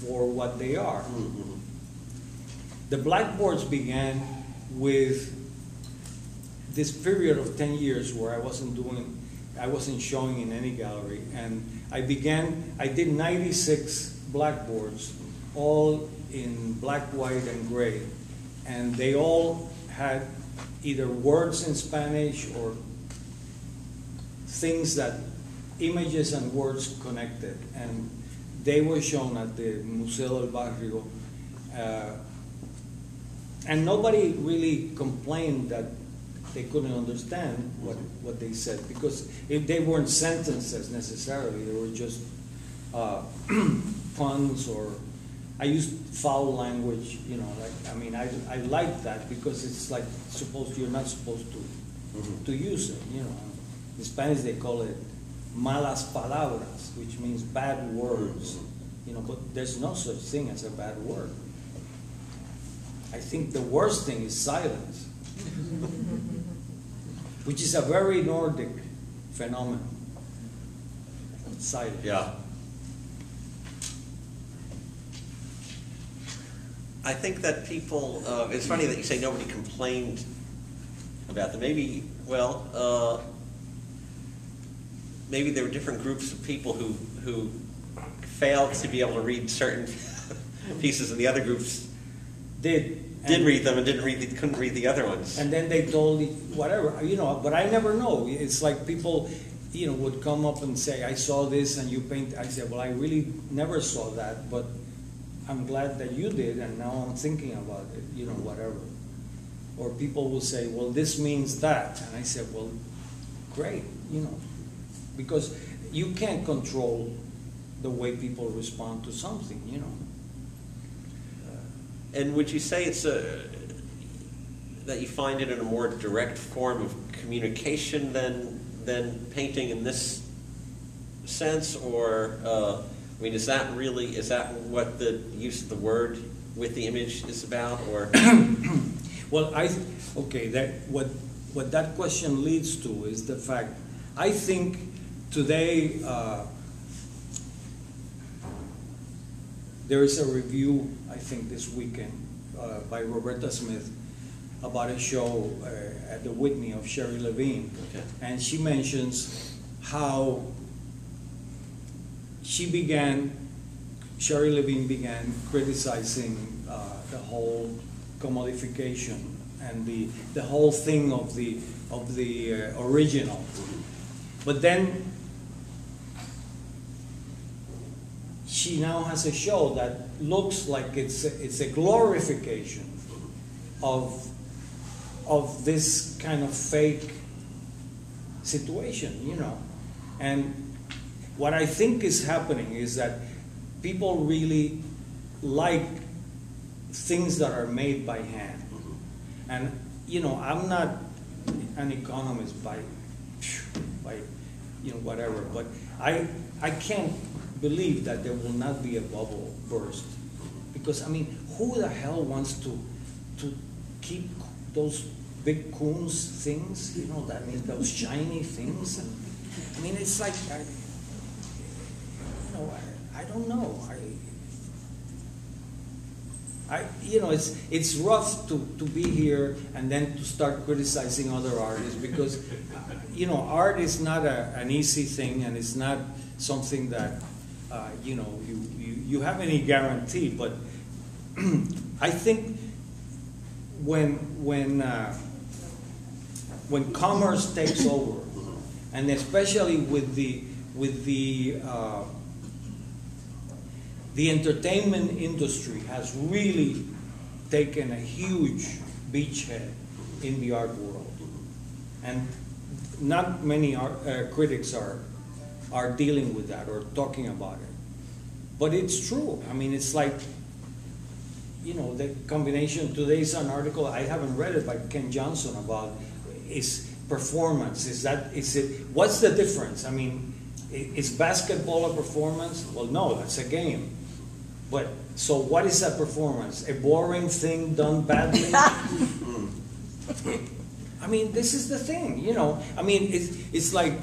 for what they are. Mm-hmm. The blackboards began with this period of ten years where I wasn't doing, I wasn't showing in any gallery, and I began, I did ninety-six blackboards, all in black, white, and gray. And they all had either words in Spanish or things that, images and words connected. And they were shown at the Museo del Barrio. Uh, and nobody really complained that they couldn't understand what, what they said, because if they weren't sentences necessarily, they were just uh, puns, or I used foul language, you know, like, I mean, I, I like that because it's like supposed, you're not supposed to, mm-hmm. to use it, you know. In Spanish they call it malas palabras, which means bad words, mm-hmm. you know, but there's no such thing as a bad word. I think the worst thing is silence, which is a very Nordic phenomenon, silence. Yeah. I think that people, uh, it's funny that you say nobody complained about them. Maybe, well, uh, maybe there were different groups of people who, who failed to be able to read certain pieces, and the other groups did. Did read them and didn't read the, couldn't read the other ones. And then they told the, whatever, you know, but I never know. It's like people, you know, would come up and say, I saw this and you paint. I said, well, I really never saw that, but I'm glad that you did, and now I'm thinking about it, you know, whatever. Or people will say, well, this means that. And I said, well, great, you know, because you can't control the way people respond to something, you know. And would you say it's a, that you find it in a more direct form of communication than than painting in this sense, or uh, I mean, is that really is that what the use of the word with the image is about, or? Well, I okay that what what that question leads to is the fact, I think today uh, there is a review, I think this weekend, uh, by Roberta Smith about a show uh, at the Whitney of Sherry Levine. Okay. And she mentions how she began, Sherry Levine began criticizing uh, the whole commodification and the, the whole thing of the, of the uh, original. But then she now has a show that looks like it's a, it's a glorification of, of this kind of fake situation, you know. And what I think is happening is that people really like things that are made by hand. And, you know, I'm not an economist by, by you know, whatever, but I, I can't believe that there will not be a bubble burst, because I mean, who the hell wants to to keep those big coons things? You know, that means those shiny things. And, I mean, it's like I, you know, I, I don't know. I, I, you know, it's it's rough to to be here and then to start criticizing other artists, because you know, art is not a, an easy thing, and it's not something that. Uh, you know, you, you, you have any guarantee, but I think when when uh, when commerce takes over, and especially with the with the uh, the entertainment industry has really taken a huge beachhead in the art world, and not many art, uh, critics are. are dealing with that or talking about it. But it's true. I mean, it's like, you know, the combination, today's an article, I haven't read it, by Ken Johnson about is performance. Is that, is it, what's the difference? I mean, is basketball a performance? Well, no, that's a game. But, so what is a performance? A boring thing done badly? I mean, this is the thing, you know. I mean, it's, it's like,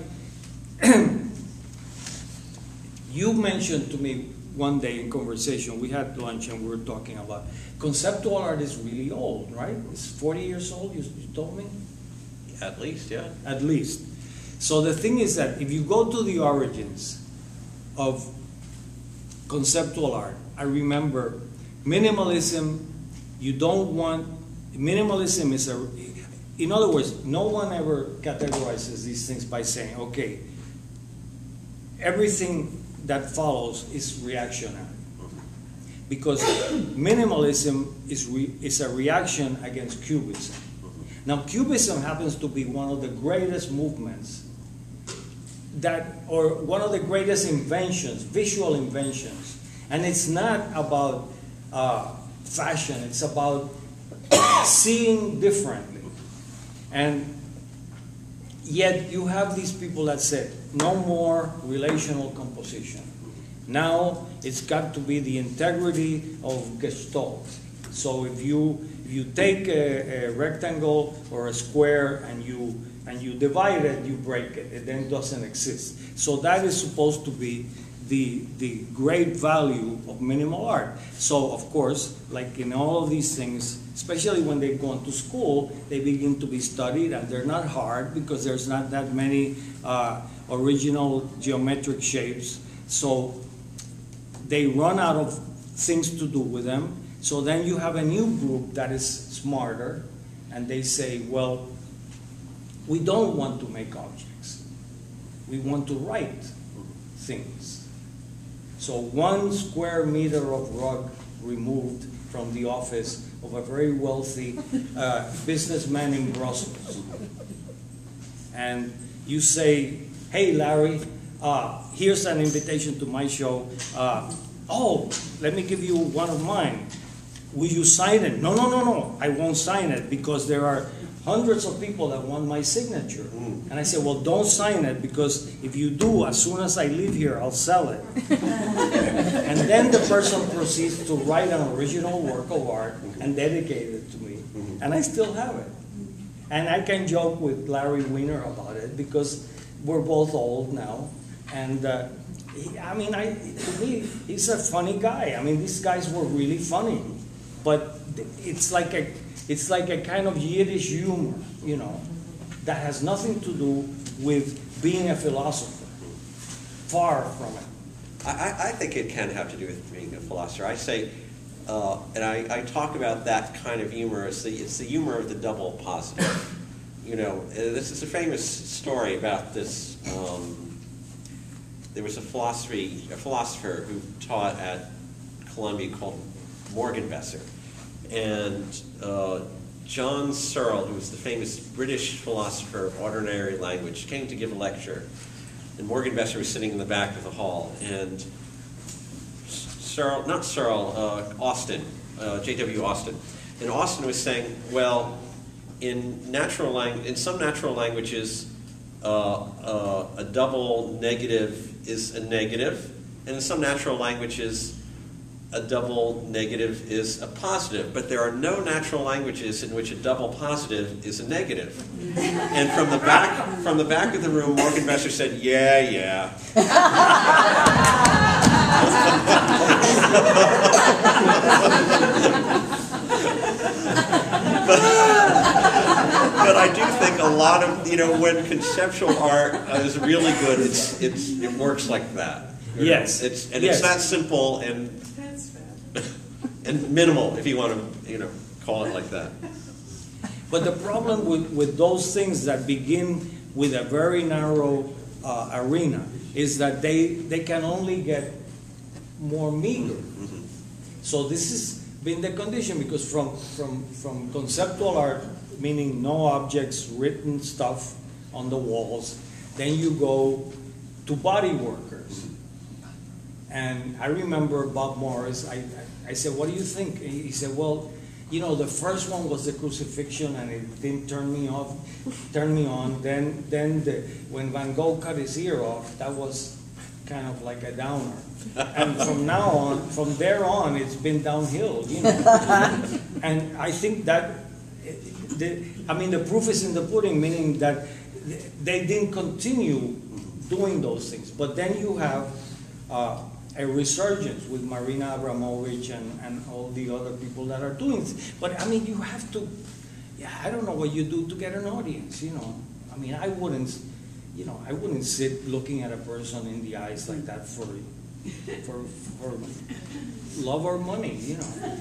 you mentioned to me one day in conversation, we had lunch and we were talking about conceptual art is really old, right? It's forty years old, you, you told me? At least, yeah. At least. So the thing is that if you go to the origins of conceptual art, I remember minimalism, you don't want, minimalism is a, in other words, no one ever categorizes these things by saying, okay, everything that follows is reactionary, because minimalism is, re, is a reaction against cubism. Now, Cubism happens to be one of the greatest movements that, or one of the greatest inventions, visual inventions. And it's not about uh, fashion, it's about seeing differently. And yet you have these people that said, no more relational composition. Now it's got to be the integrity of Gestalt. So if you, if you take a, a rectangle or a square and you, and you divide it, you break it, it then doesn't exist. So that is supposed to be the, the great value of minimal art. So of course, like in all of these things, especially when they've gone to school, they begin to be studied and they're not hard because there's not that many uh, original geometric shapes. So they run out of things to do with them. So then you have a new group that is smarter and they say, well, we don't want to make objects. We want to write things. So one square meter of rug removed from the office of a very wealthy uh, businessman in Brussels. And you say, hey, Larry, uh, here's an invitation to my show. Uh, oh, let me give you one of mine. Will you sign it? No, no, no, no, I won't sign it because there are hundreds of people that want my signature. Mm. And I said, well, don't sign it because if you do, as soon as I leave here, I'll sell it. And then the person proceeds to write an original work of art and dedicate it to me. Mm-hmm. And I still have it. And I can joke with Larry Wiener about it because we're both old now. And uh, he, I mean, I, to me, he's a funny guy. I mean, these guys were really funny. But it's like a It's like a kind of Yiddish humor, you know, that has nothing to do with being a philosopher. Far from it. I, I think it can have to do with being a philosopher. I say, uh, and I, I talk about that kind of humor, it's the, it's the humor of the double positive. You know, this is a famous story about this. Um, there was a, philosophy, a philosopher who taught at Columbia called Morgan Besser. And uh, John Searle, who was the famous British philosopher of ordinary language, came to give a lecture. And Morgan Besser was sitting in the back of the hall. And Searle, not Searle, uh, Austin, uh, J W Austin. And Austin was saying, well, in, natural lang in some natural languages, uh, uh, a double negative is a negative. And in some natural languages, a double negative is a positive, but there are no natural languages in which a double positive is a negative. And from the back, from the back of the room, Morgan Besser said, "Yeah, yeah." but, but I do think a lot of, you know, when conceptual art is really good, it's it's it works like that. You know, yes, it's and yes. It's not simple and. And minimal, if you want to, you know, call it like that. But the problem with, with those things that begin with a very narrow uh, arena is that they, they can only get more meager. Mm-hmm. So this has been the condition, because from, from, from conceptual art, meaning no objects, written stuff on the walls, then you go to body workers. And I remember Bob Morris, I, I said, what do you think? And he said, well, you know, the first one was the crucifixion and it didn't turn me off, turn me on. Then, then the, when Van Gogh cut his ear off, that was kind of like a downer. And from now on, from there on, it's been downhill, you know. And I think that, the, I mean, the proof is in the pudding, meaning that they didn't continue doing those things. But then you have, uh, a resurgence with Marina Abramovich and, and all the other people that are doing this. But I mean, you have to, yeah, I don't know what you do to get an audience, you know. I mean, I wouldn't, you know, I wouldn't sit looking at a person in the eyes like that for, for, for love or money, you know.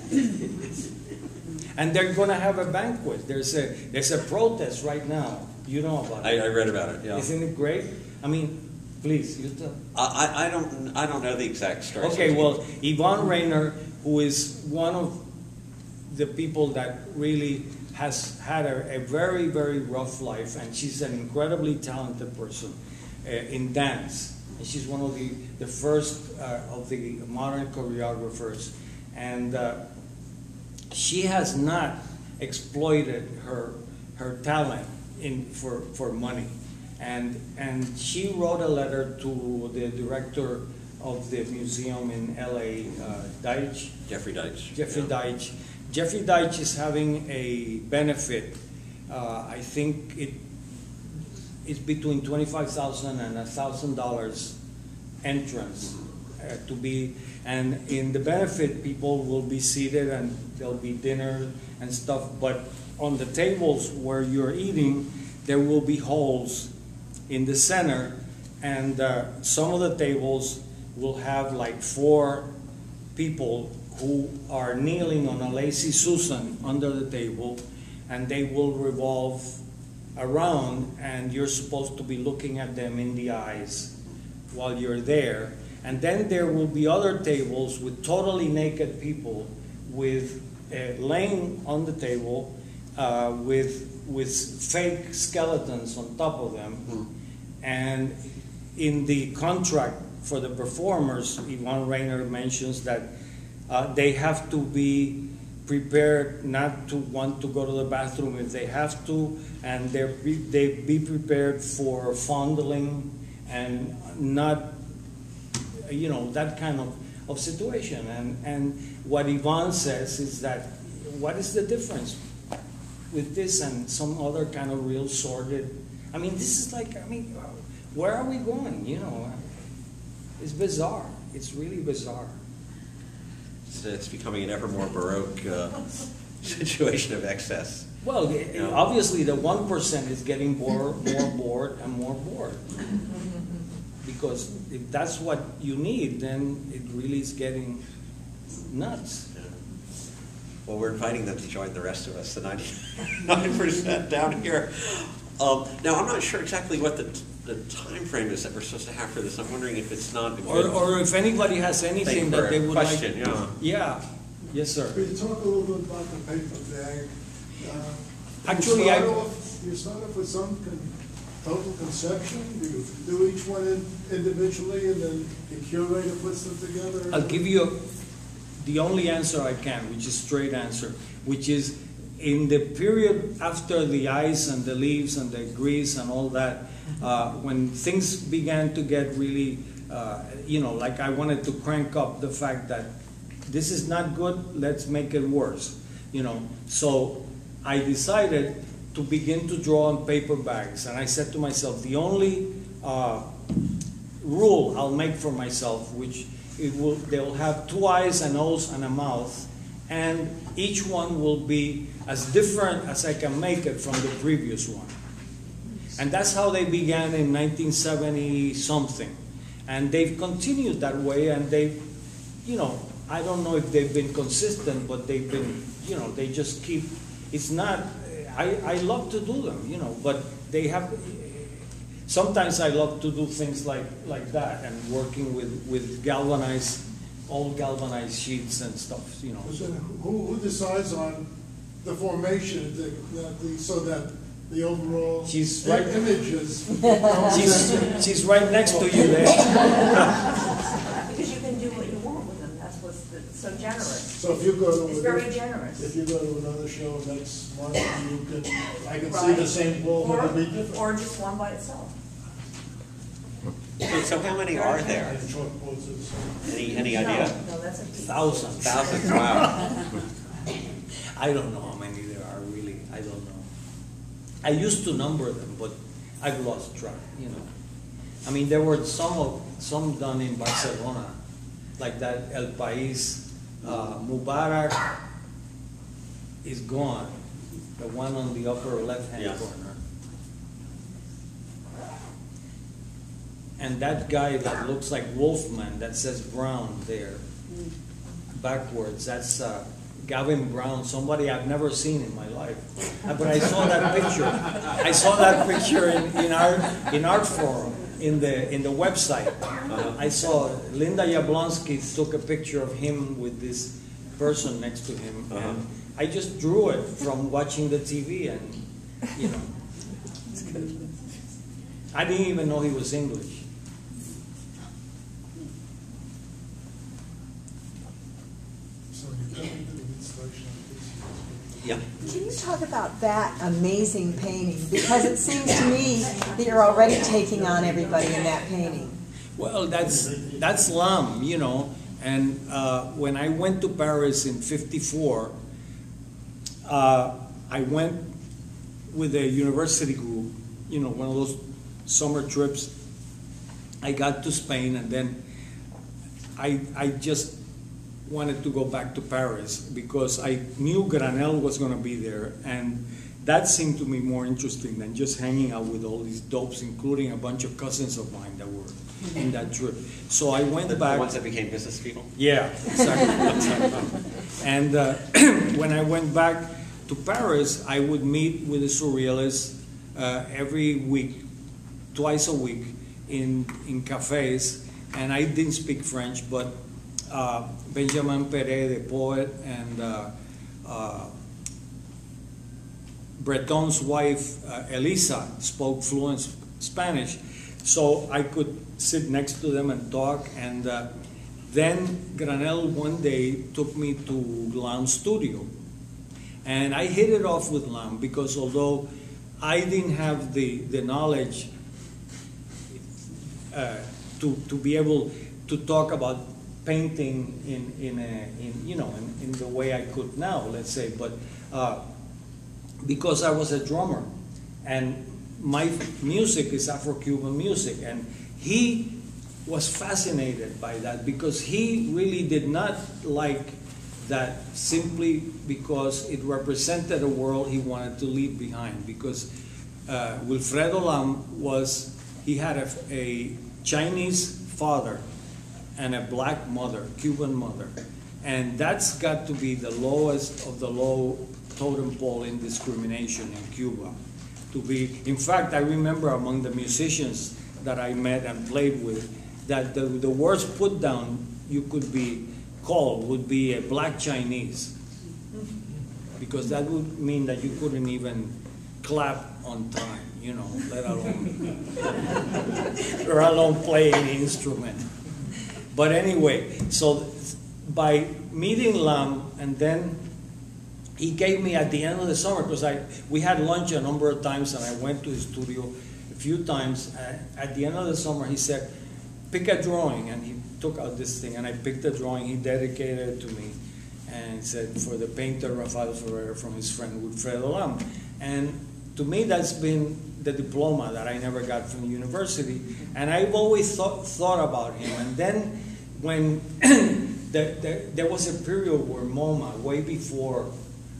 And they're gonna have a banquet. There's a, there's a protest right now. You know about I, it. I read about it, yeah. Isn't it great? I mean, please, you tell. I, I don't I don't know the exact story. Okay, well, Yvonne Raynor, who is one of the people that really has had a, a very, very rough life, and she's an incredibly talented person uh, in dance. And she's one of the, the first uh, of the modern choreographers. And uh, she has not exploited her, her talent in, for, for money. And, and she wrote a letter to the director of the museum in L A, uh, Deitch. Jeffrey Deitch. Jeffrey yeah. Deitch. Jeffrey Deitch is having a benefit. Uh, I think it is between twenty-five thousand dollars and one thousand dollars entrance uh, to be, and in the benefit people will be seated and there'll be dinner and stuff, but on the tables where you're eating, there will be holes in the center, and uh, some of the tables will have like four people who are kneeling on a lazy Susan under the table, and they will revolve around, and you're supposed to be looking at them in the eyes while you're there. And then there will be other tables with totally naked people with uh, laying on the table uh, with with fake skeletons on top of them. Mm. And in the contract for the performers, Yvonne Rainer mentions that Uh, they have to be prepared not to want to go to the bathroom if they have to, and they're pre they be prepared for fondling and not, you know, that kind of, of situation. And, and what Yvonne says is that, what is the difference with this and some other kind of real sordid, I mean, this is like, I mean, where are we going, you know? It's bizarre, it's really bizarre. It's becoming an ever more Baroque uh, situation of excess. Well, it, it, obviously the one percent is getting more, more bored and more bored. Because if that's what you need, then it really is getting nuts. Yeah. Well, we're inviting them to join the rest of us, the ninety-nine percent down here. Um, now, I'm not sure exactly what the... the time frame is that we're supposed to have for this. I'm wondering if it's not... Or, or if anybody has anything that they would question, like... Question, yeah. Yeah. Yes, sir. Could you talk a little bit about the paper bag? Uh, Actually, you I... Off, you start off with some con total conception? You do each one in individually and then the curator puts them together? I'll give you a, the only answer I can, which is straight answer, which is in the period after the ice and the leaves and the grease and all that, Uh, when things began to get really, uh, you know, like I wanted to crank up the fact that this is not good, let's make it worse, you know. So I decided to begin to draw on paper bags. And I said to myself, the only uh, rule I'll make for myself, which it will, they'll have two eyes, a nose, and a mouth, and each one will be as different as I can make it from the previous one. And that's how they began in nineteen seventy something. And they've continued that way, and they've, you know, I don't know if they've been consistent, but they've been, you know, they just keep, it's not, I, I love to do them, you know, but they have, sometimes I love to do things like, like that, and working with, with galvanized, old galvanized sheets and stuff, you know. So who, who decides on the formation, the, the, so that the overall she's right images. she's, she's right next to you there. Because you can do what you want with them. That's what's the, so generous. So if you go to it's very this, generous. If you go to another show next month, you can I can right. see the same wall, but it'll be different. Or just one by itself. So how many are there? Any any no, idea? No, that's a thousands. Thousands. Wow. I don't know how many there are really. I don't know. I used to number them, but I've lost track, you know. I mean, there were some of, some done in Barcelona, like that El País. Uh, Mubarak is gone, the one on the upper left-hand yes. corner. And that guy that looks like Wolfman, that says Brown there, backwards, that's... Uh, Gavin Brown, somebody I've never seen in my life, but I saw that picture. I saw that picture in, in our in Artforum, in the in the website. Uh, I saw Linda Jablonski took a picture of him with this person next to him. Uh-huh. And I I just drew it from watching the T V, and you know, I didn't even know he was English. Yeah. Can you talk about that amazing painting? Because it seems to me that you're already taking on everybody in that painting. Well, that's that's Lam, you know. And uh, when I went to Paris in fifty-four, uh, I went with a university group, you know, one of those summer trips. I got to Spain, and then I I just wanted to go back to Paris because I knew Granell was going to be there, and that seemed to me more interesting than just hanging out with all these dopes, including a bunch of cousins of mine that were in that trip. So I went the, back. The ones that became business people? Yeah, exactly. exactly. And uh, when I went back to Paris, I would meet with the surrealists uh, every week, twice a week, in, in cafes, and I didn't speak French, but Uh, Benjamin Perret, the poet, and uh, uh, Breton's wife, uh, Elisa, spoke fluent Spanish. So I could sit next to them and talk. And uh, then Granell one day took me to Lam's studio. And I hit it off with Lam because although I didn't have the, the knowledge uh, to, to be able to talk about painting in in a in you know in, in the way I could now, let's say, but uh, because I was a drummer and my music is Afro-Cuban music, and he was fascinated by that because he really did not like that simply because it represented a world he wanted to leave behind. Because uh, Wilfredo Lam was he had a, a Chinese father and a black mother, Cuban mother. And that's got to be the lowest of the low totem pole in discrimination in Cuba. To be, in fact, I remember among the musicians that I met and played with, that the, the worst put down you could be called would be a black Chinese. Because that would mean that you couldn't even clap on time, you know, let alone, or alone play an instrument. But anyway, so by meeting Lam, and then he gave me at the end of the summer, because I we had lunch a number of times and I went to his studio a few times. At the end of the summer, he said, pick a drawing. And he took out this thing and I picked a drawing. He dedicated it to me and said, for the painter Rafael Ferrer, from his friend Wilfredo Lam. And to me, that's been the diploma that I never got from the university, and I've always thought, thought about him. And then when the, the, there was a period where MoMA, way before,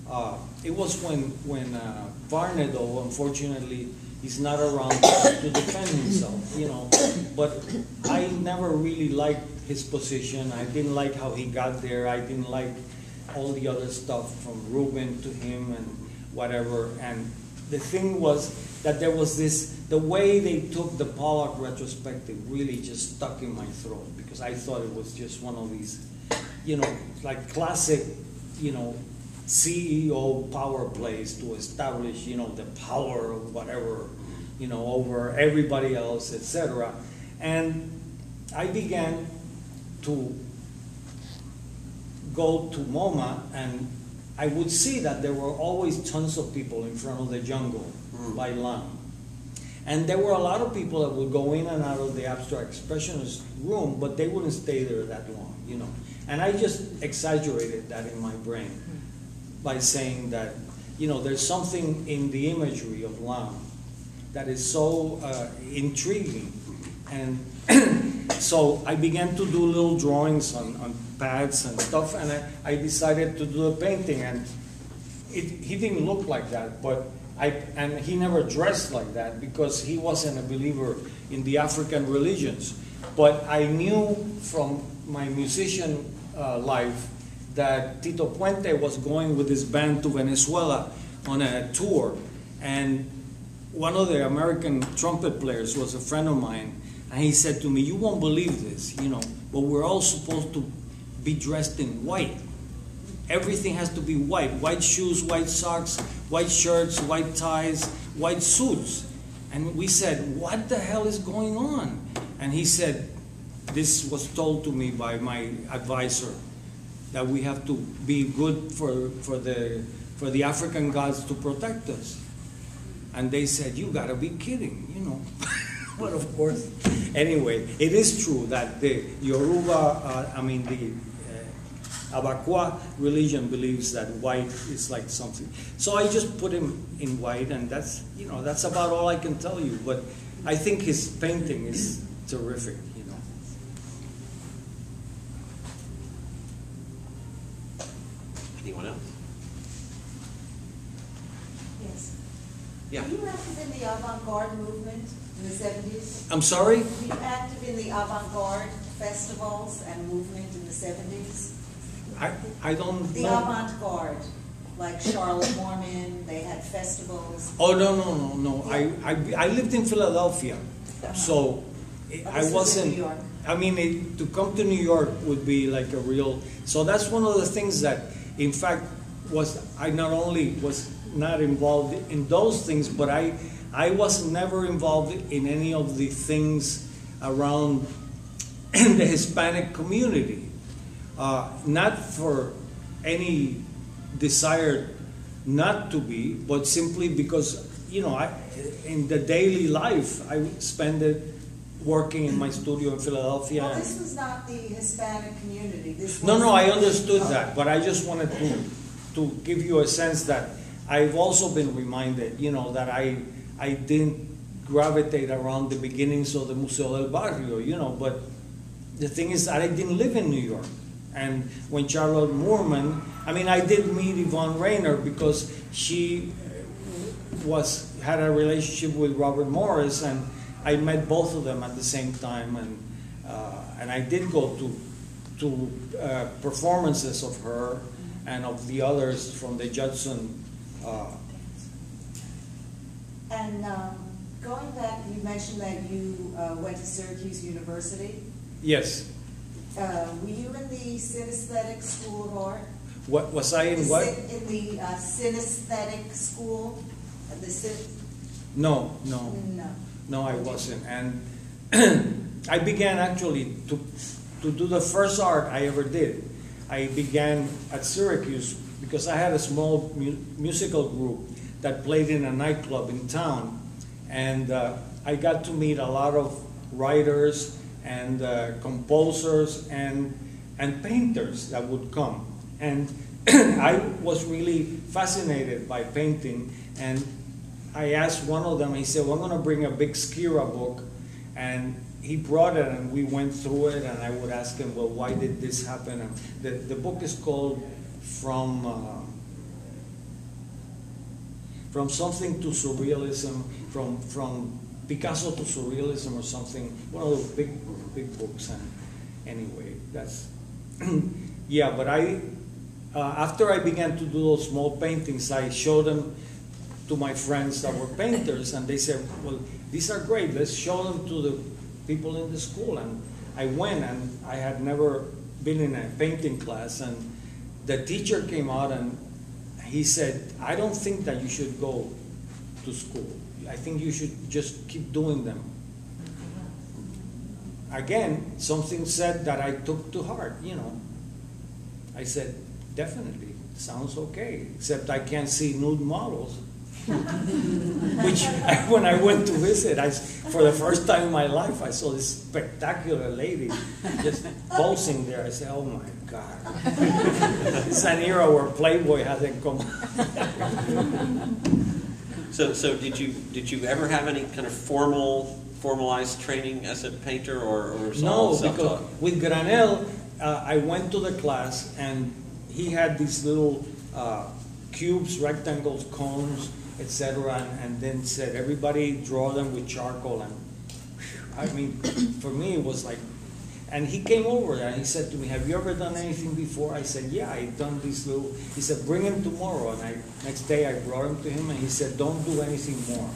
uh, it was when, when uh, Varnedoe, unfortunately, he's not around to defend himself, you know, but I never really liked his position. I didn't like how he got there. I didn't like all the other stuff from Ruben to him and whatever. And the thing was that there was this, the way they took the Pollock retrospective really just stuck in my throat, because I thought it was just one of these, you know, like classic, you know, C E O power plays to establish, you know, the power of whatever, you know, over everybody else, et cetera. And I began to go to MoMA, and I would see that there were always tons of people in front of the jungle mm. by Lam. And there were a lot of people that would go in and out of the abstract expressionist room, but they wouldn't stay there that long, you know. And I just exaggerated that in my brain by saying that, you know, there's something in the imagery of Lam that is so uh, intriguing. And so I began to do little drawings on, on pads and stuff, and I, I decided to do a painting, and it, he didn't look like that, but I, and he never dressed like that because he wasn't a believer in the African religions. But I knew from my musician uh, life that Tito Puente was going with his band to Venezuela on a tour, and one of the American trumpet players was a friend of mine, and he said to me, you won't believe this, you know, but we're all supposed to be dressed in white. Everything has to be white. White shoes, white socks, white shirts, white ties, white suits. And we said, what the hell is going on? And he said, this was told to me by my advisor, that we have to be good for, for, the, for the African gods to protect us. And they said, you gotta be kidding, you know. But of course, anyway, it is true that the Yoruba, uh, I mean the uh, Abakwa religion believes that white is like something. So I just put him in white, and that's, you know, that's about all I can tell you. But I think his painting is terrific. Anyone else? Yes. Yeah. Were you active in the avant-garde movement in the seventies? I'm sorry? Were you active in the avant-garde festivals and movement in the seventies? I, I don't the know. The avant-garde, like Charlotte Moorman, they had festivals. Oh, no, no, no, no. Yeah. I, I, I lived in Philadelphia, uh-huh. so it, I wasn't... Was I mean, it, to come to New York would be like a real... So that's one of the things that... In fact, was I not only was not involved in those things, but I, I was never involved in any of the things around the Hispanic community. Uh, not for any desire not to be, but simply because, you know, I, in the daily life, I spend it working in my studio in Philadelphia. Well, this was not the Hispanic community. This no, no, I understood that, but I just wanted to, to give you a sense that I've also been reminded, you know, that I, I didn't gravitate around the beginnings of the Museo del Barrio, you know, but the thing is that I didn't live in New York. And when Charlotte Moorman, I mean, I did meet Yvonne Raynor because she was, had a relationship with Robert Morris, and I met both of them at the same time, and uh, and I did go to to uh, performances of her and of the others from the Judson. Uh. And um, going back, you mentioned that you uh, went to Syracuse University. Yes. Uh, were you in the Synesthetic School of Art? What was I in? The what in the uh, Synesthetic School? The Syn no, no, no. No, I wasn't, and I began actually to, to do the first art I ever did. I began at Syracuse because I had a small mu musical group that played in a nightclub in town, and uh, I got to meet a lot of writers and uh, composers and, and painters that would come. And I was really fascinated by painting, and I asked one of them, he said, well, I'm going to bring a big Skira book, and he brought it, and we went through it, and I would ask him, well, why did this happen? And the, the book is called From uh, From Something to Surrealism, from, from Picasso to Surrealism or something, one of those big, big books, and anyway, that's, yeah, but I, uh, after I began to do those small paintings, I showed them to my friends that were painters, and they said, well, these are great, let's show them to the people in the school. And I went, and I had never been in a painting class, and the teacher came out and he said, I don't think that you should go to school. I think you should just keep doing them. Again, something said that I took to heart, you know. I said, definitely, sounds okay, except I can't see nude models. Which, I, when I went to visit, I, for the first time in my life, I saw this spectacular lady just posing there. I said, oh my God. It's an era where Playboy hasn't come. so, so did you did you ever have any kind of formal, formalized training as a painter, or, or no? Because with Granell, uh, I went to the class, and he had these little uh, cubes, rectangles, cones, et cetera, and, and then said, everybody draw them with charcoal. And I mean, for me it was like, and he came over and he said to me, have you ever done anything before? I said, yeah, I've done these little, he said, bring him tomorrow. And I, next day I brought him to him, and he said, don't do anything more.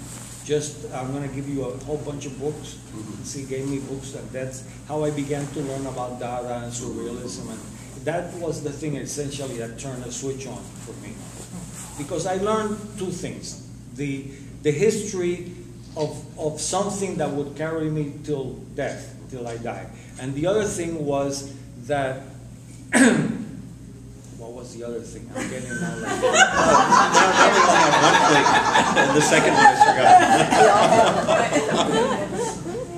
Just, I'm gonna give you a whole bunch of books. Mm-hmm. So he gave me books, and that's how I began to learn about Dada and Surrealism and that was the thing essentially that turned a switch on for me. Because I learned two things. The, the history of, of something that would carry me till death, till I die. And the other thing was that, what was the other thing? I'm getting all that. One thing,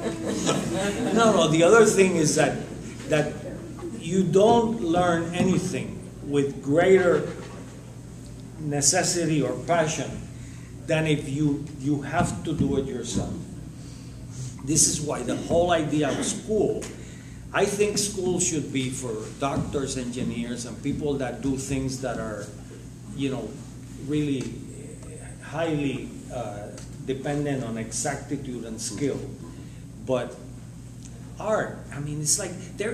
and the second one I forgot. No, no, the other thing is that, that you don't learn anything with greater necessity or passion than if you, you have to do it yourself. This is why the whole idea of school, I think school should be for doctors, engineers, and people that do things that are, you know, really highly uh, dependent on exactitude and skill. But art, I mean, it's like, there,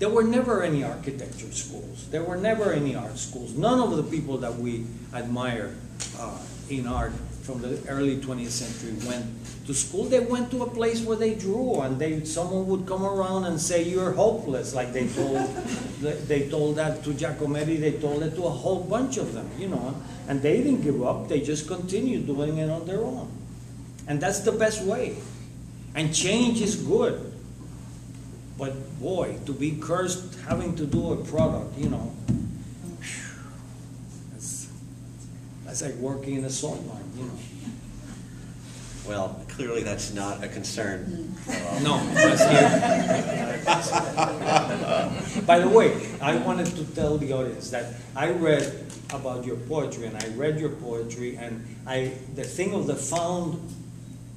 there were never any architecture schools. There were never any art schools. None of the people that we admire uh, in art from the early twentieth century went to school. They went to a place where they drew, and they, someone would come around and say, you're hopeless, like they told, they told that to Giacometti, they told it to a whole bunch of them, you know, and they didn't give up, they just continued doing it on their own. And that's the best way. And change is good, but boy, to be cursed having to do a product, you know, that's like working in a salt mine, you know. Well, clearly that's not a concern. Uh, no, that's not. By the way, I wanted to tell the audience that I read about your poetry, and I read your poetry, and I the thing of the found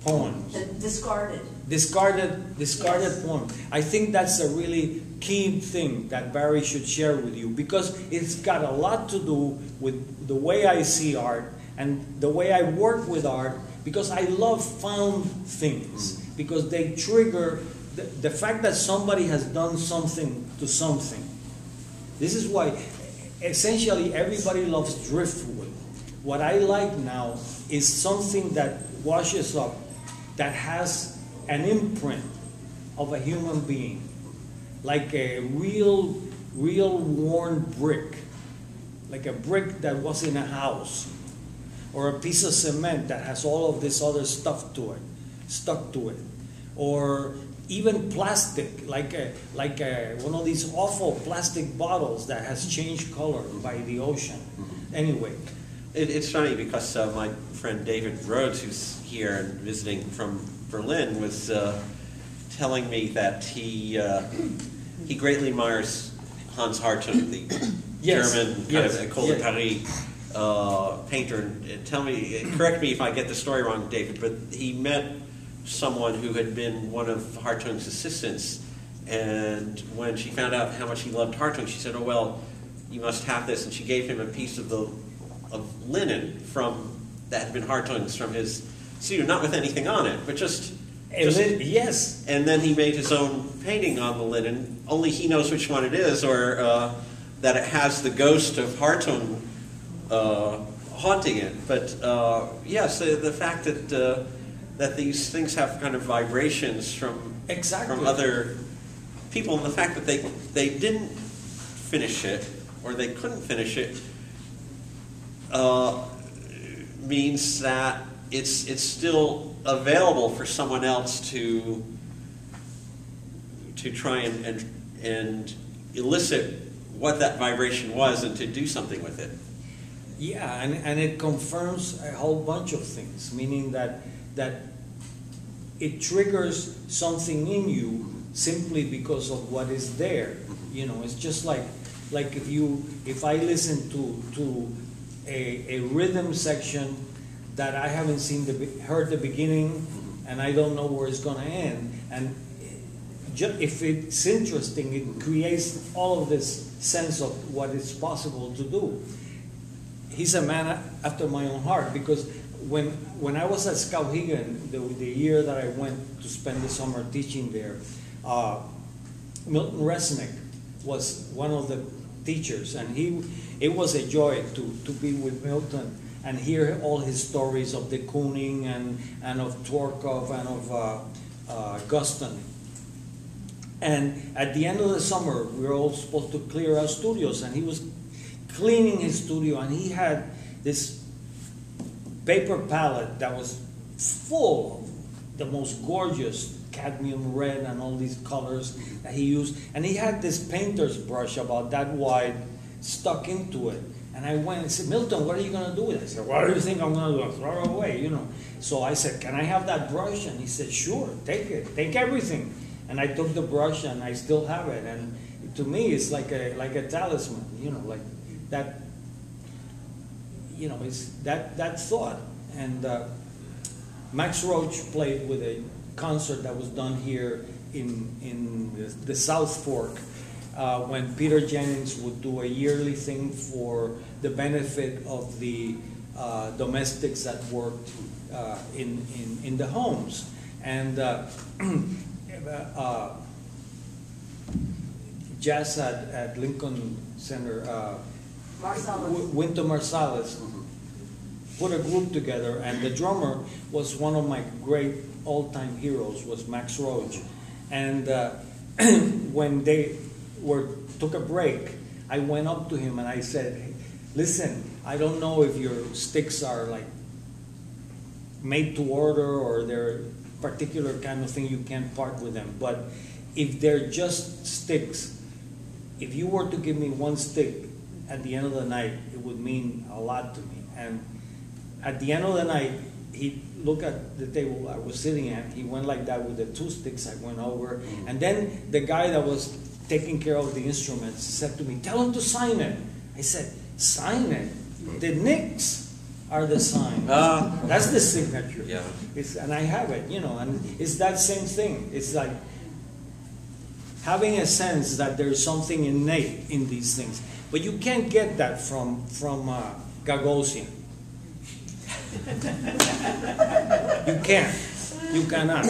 poems. The discarded. Discarded, discarded yes. poems. I think that's a really key thing that Barry should share with you, because it's got a lot to do with the way I see art and the way I work with art, because I love found things, because they trigger the, the fact that somebody has done something to something. This is why essentially everybody loves driftwood. What I like now is something that washes up, that has an imprint of a human being, like a real, real worn brick, like a brick that was in a house, or a piece of cement that has all of this other stuff to it, stuck to it, or even plastic, like a, like a, one of these awful plastic bottles that has changed color by the ocean. Anyway. It, it's funny because uh, my friend David Rhodes, who's here and visiting from Berlin, was uh, telling me that he uh, he greatly admires Hans Hartung, the yes, German kind yes, of École yes. de Paris uh, painter. And tell me, correct me if I get the story wrong, David, but he met someone who had been one of Hartung's assistants, and when she found out how much he loved Hartung, she said, "Oh well, you must have this," and she gave him a piece of the of linen from that had been Hartung's from his studio, not with anything on it, but just, just linen, yes. And then he made his own painting on the linen. Only he knows which one it is, or uh, that it has the ghost of Hartung uh, haunting it. But uh, yes, the, the fact that uh, that these things have kind of vibrations from exactly. from other people, and the fact that they they didn't finish it or they couldn't finish it. Uh, means that it's it's still available for someone else to to try and, and and elicit what that vibration was and to do something with it. Yeah, and and it confirms a whole bunch of things, meaning that that it triggers something in you simply because of what is there. You know, it's just like like if you if I listen to to A, a rhythm section that I haven't seen the heard the beginning, and I don't know where it's going to end. And it, if it's interesting, it creates all of this sense of what is possible to do. He's a man after my own heart, because when when I was at Skowhegan, the, the year that I went to spend the summer teaching there, uh, Milton Resnick was one of the teachers, and he. It was a joy to, to be with Milton and hear all his stories of de Kooning and, and of Tworkov and of uh, uh, Guston. And at the end of the summer, we were all supposed to clear our studios, and he was cleaning his studio, and he had this paper palette that was full of the most gorgeous cadmium red and all these colors that he used. And he had this painter's brush about that wide stuck into it. And I went and said, Milton, what are you going to do with it? I said, what do you think I'm going to do? I'll throw it away, you know. So I said, can I have that brush? And he said, sure, take it, take everything. And I took the brush, and I still have it. And to me, it's like a like a talisman, you know, like that. You know, it's that that thought. And uh, Max Roach played with a concert that was done here in in the, the South Fork uh, when Peter Jennings would do a yearly thing for the benefit of the uh, domestics that worked uh, in, in in the homes. And Uh, Uh, jazz at, at Lincoln Center, uh, Marsalis. Wynton Marsalis, mm-hmm. put a group together, and the drummer was one of my great all-time heroes, was Max Roach. And uh, when they were took a break, I went up to him and I said, hey, listen, I don't know if your sticks are like made to order or they're particular kind of thing, you can't part with them. But if they're just sticks, if you were to give me one stick at the end of the night, it would mean a lot to me. And at the end of the night, he looked at the table I was sitting at, he went like that with the two sticks, I went over. And then the guy that was taking care of the instruments said to me, tell him to sign it. I said, sign it? The nicks are the signs. Uh, That's the signature. Yeah. It's, and I have it, you know, and it's that same thing. It's like having a sense that there's something innate in these things. But you can't get that from, from uh, Gagosian. You can't. You cannot.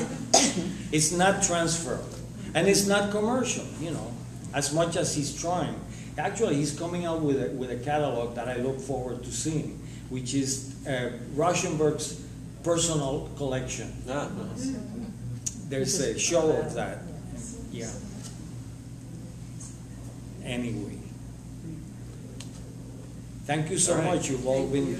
It's not transferable. And it's not commercial, you know, as much as he's trying. Actually, he's coming out with a, with a catalog that I look forward to seeing, which is uh, Rauschenberg's personal collection. Ah, nice. There's a show of that. Yeah. Anyway. Thank you so all right. much. You've all Thank been you.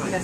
Great.